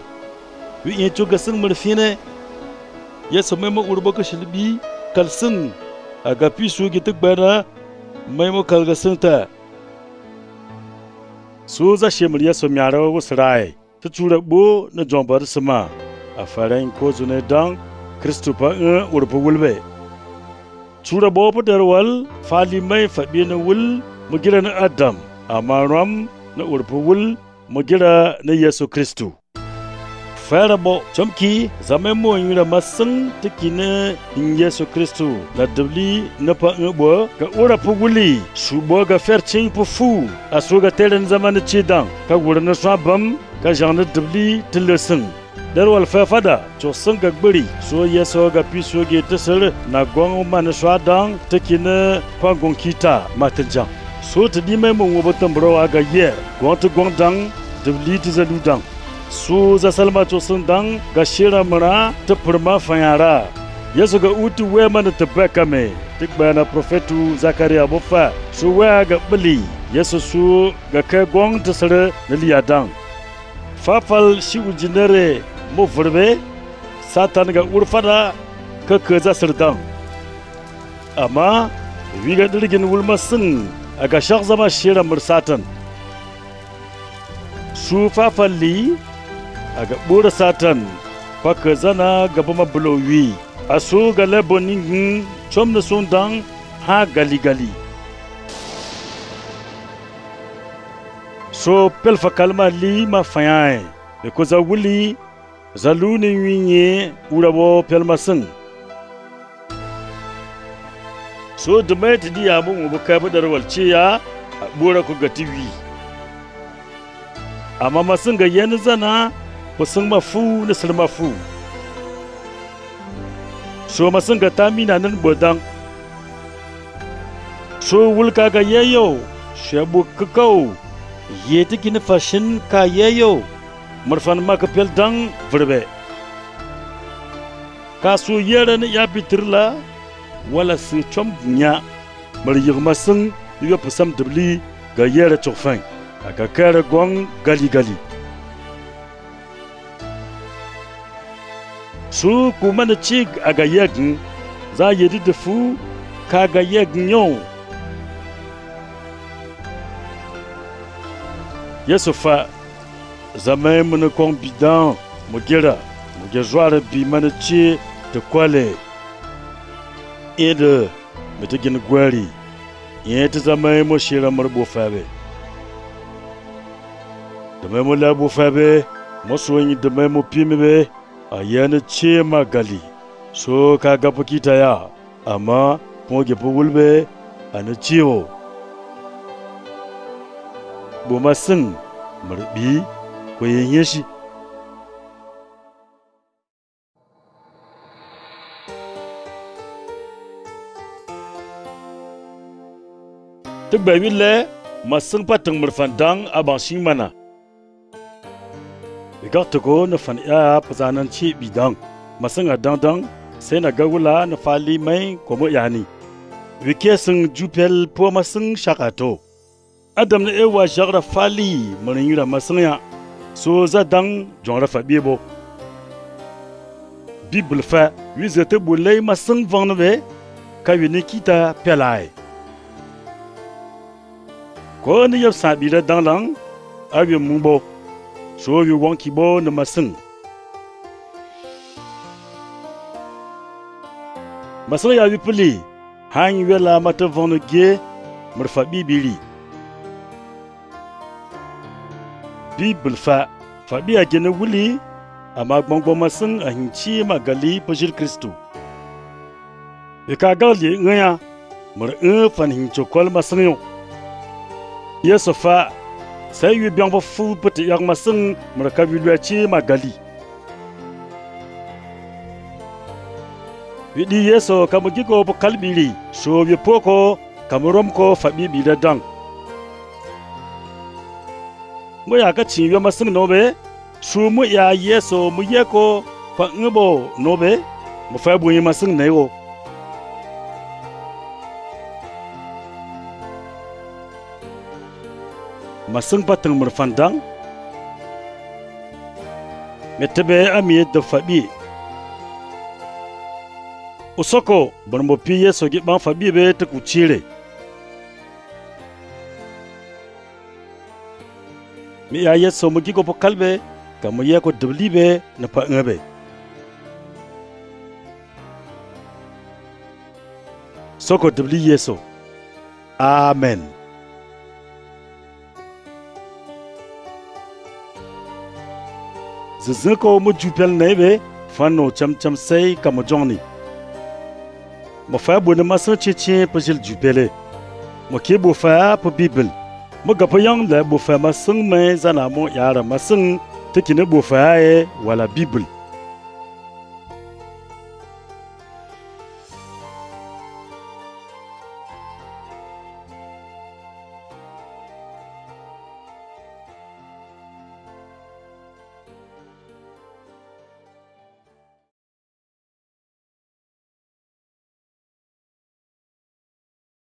Bu inço gasın mırfine yeso memo urbo kashilbi kalsın agapi su gitik bana memo kalgasın ta. Suza şemliye somyara bu sıray. Tuturabo na jombar sama. Afarin kozune dang Kristupa urpugulbe. Turabo poderwal falimay fabina wul mugira na Adam amaram na urpugul mugira na Yesu Kristu. Farabo chomki zamemo yura masang tikina in Yesu Kristu na dubli na pa ngbo ka urpuguli suboga ferching pufu asuga telen zamana chidang ka gurna sabam ka jana dubli tilseng. Darwal fafada cosan gagberi so yeso gapi so getasar na gongo manaswa dang tekina pangon kita matenja so tedi memo wobotan bro aga ye gonto gondang debli tizalu dang so za salma cosan dang gashira mara te perma fanyara yeso ga utu we man te bakame tikbana profetu zakaria bofa so wa gabbeli yeso so ga ka gong tsare naliyadang fafal shi ujinere Mufurbe satan ga urfada ka kaza sirdan amma wiga dirgin wulmasin aga shakhzama shira mursatan sufa falli aga bura satan fa kazana gaba mablowi asu ga labonin chomna sundan ha gali gali so pelfa kalma li ma fayan e koza wuli Zaluni winye urabo pelmasin. So dumet di abu mubukaba darwalce ya bura ku ga tiwi. Amma masin ga yana zana kusin mafu na silmafu. So masin ga tamina nan bodan. So wulka ga yayo shabu kakau yeti kin fashin ka yayo. Marfan makapel dang verbe kasu yeren ya bitirla wala si chom nya mariymasin yuga pusam dibli ga yere chofan aga kare gong gali gali su kumana chig aga yegn za yedi defu ka ga yegnyo yesofa Zamai muna kombidan mugira mugezwara bi manachi te kwale ede metegin gwari yete zamai mo shira marbo fabe zamai mo labo fabe mo soyin zamai mo pimbe ayana che magali so kaga pokita ya ama ponge pogulbe anachiwo bomasin marbi Koyenyeshi Tebawile masang pateng merfandang abang shimana Igatoko na fania pazanan chi bidang masang adang sena gawula na fali mai komo yani Wikeseng jupel po masang shakato Adam na ewa jagra fali menyira masangya Soza dang jonra fabibo Bible fa wizete bulay masang vanwe kawini kita pelai Ko ne yop sabira dang lang awi mumbo so yu wankibo na masang Masang ya wipuli hang wela mata vanu ge mrfabibili Bible fa fabi agene wuli ama gbongbo masin ahinchi magali pojir Kristo e ka galie ngaya mar fan hincho kol masin yeso fa sai yu bianbo fu poti yak masin mar ka biluachi magali widi yeso kamugiko po kalbili so bi poko kamuromko fabi biladang Moya ka cinyo masin nobe su mu ya yeso mu yeko pa ngebo nobe mo fa bunyi masing nayo masing patang merfandang metebe ami de fabi usoko bonmo piye sogi ban fabi be te kuchire mi ayet so mugi ko pokalbe kama yako dublibe na pa ngabe soko dubli yeso amen zezeko mo jupel nebe fano chamcham sei kama jongni mo fa bo na maso cheche pojel jupele mo ke bo fa po bible mo gapo yang la bo fa masung me zanamo yara masung tekine bo fa e wala bible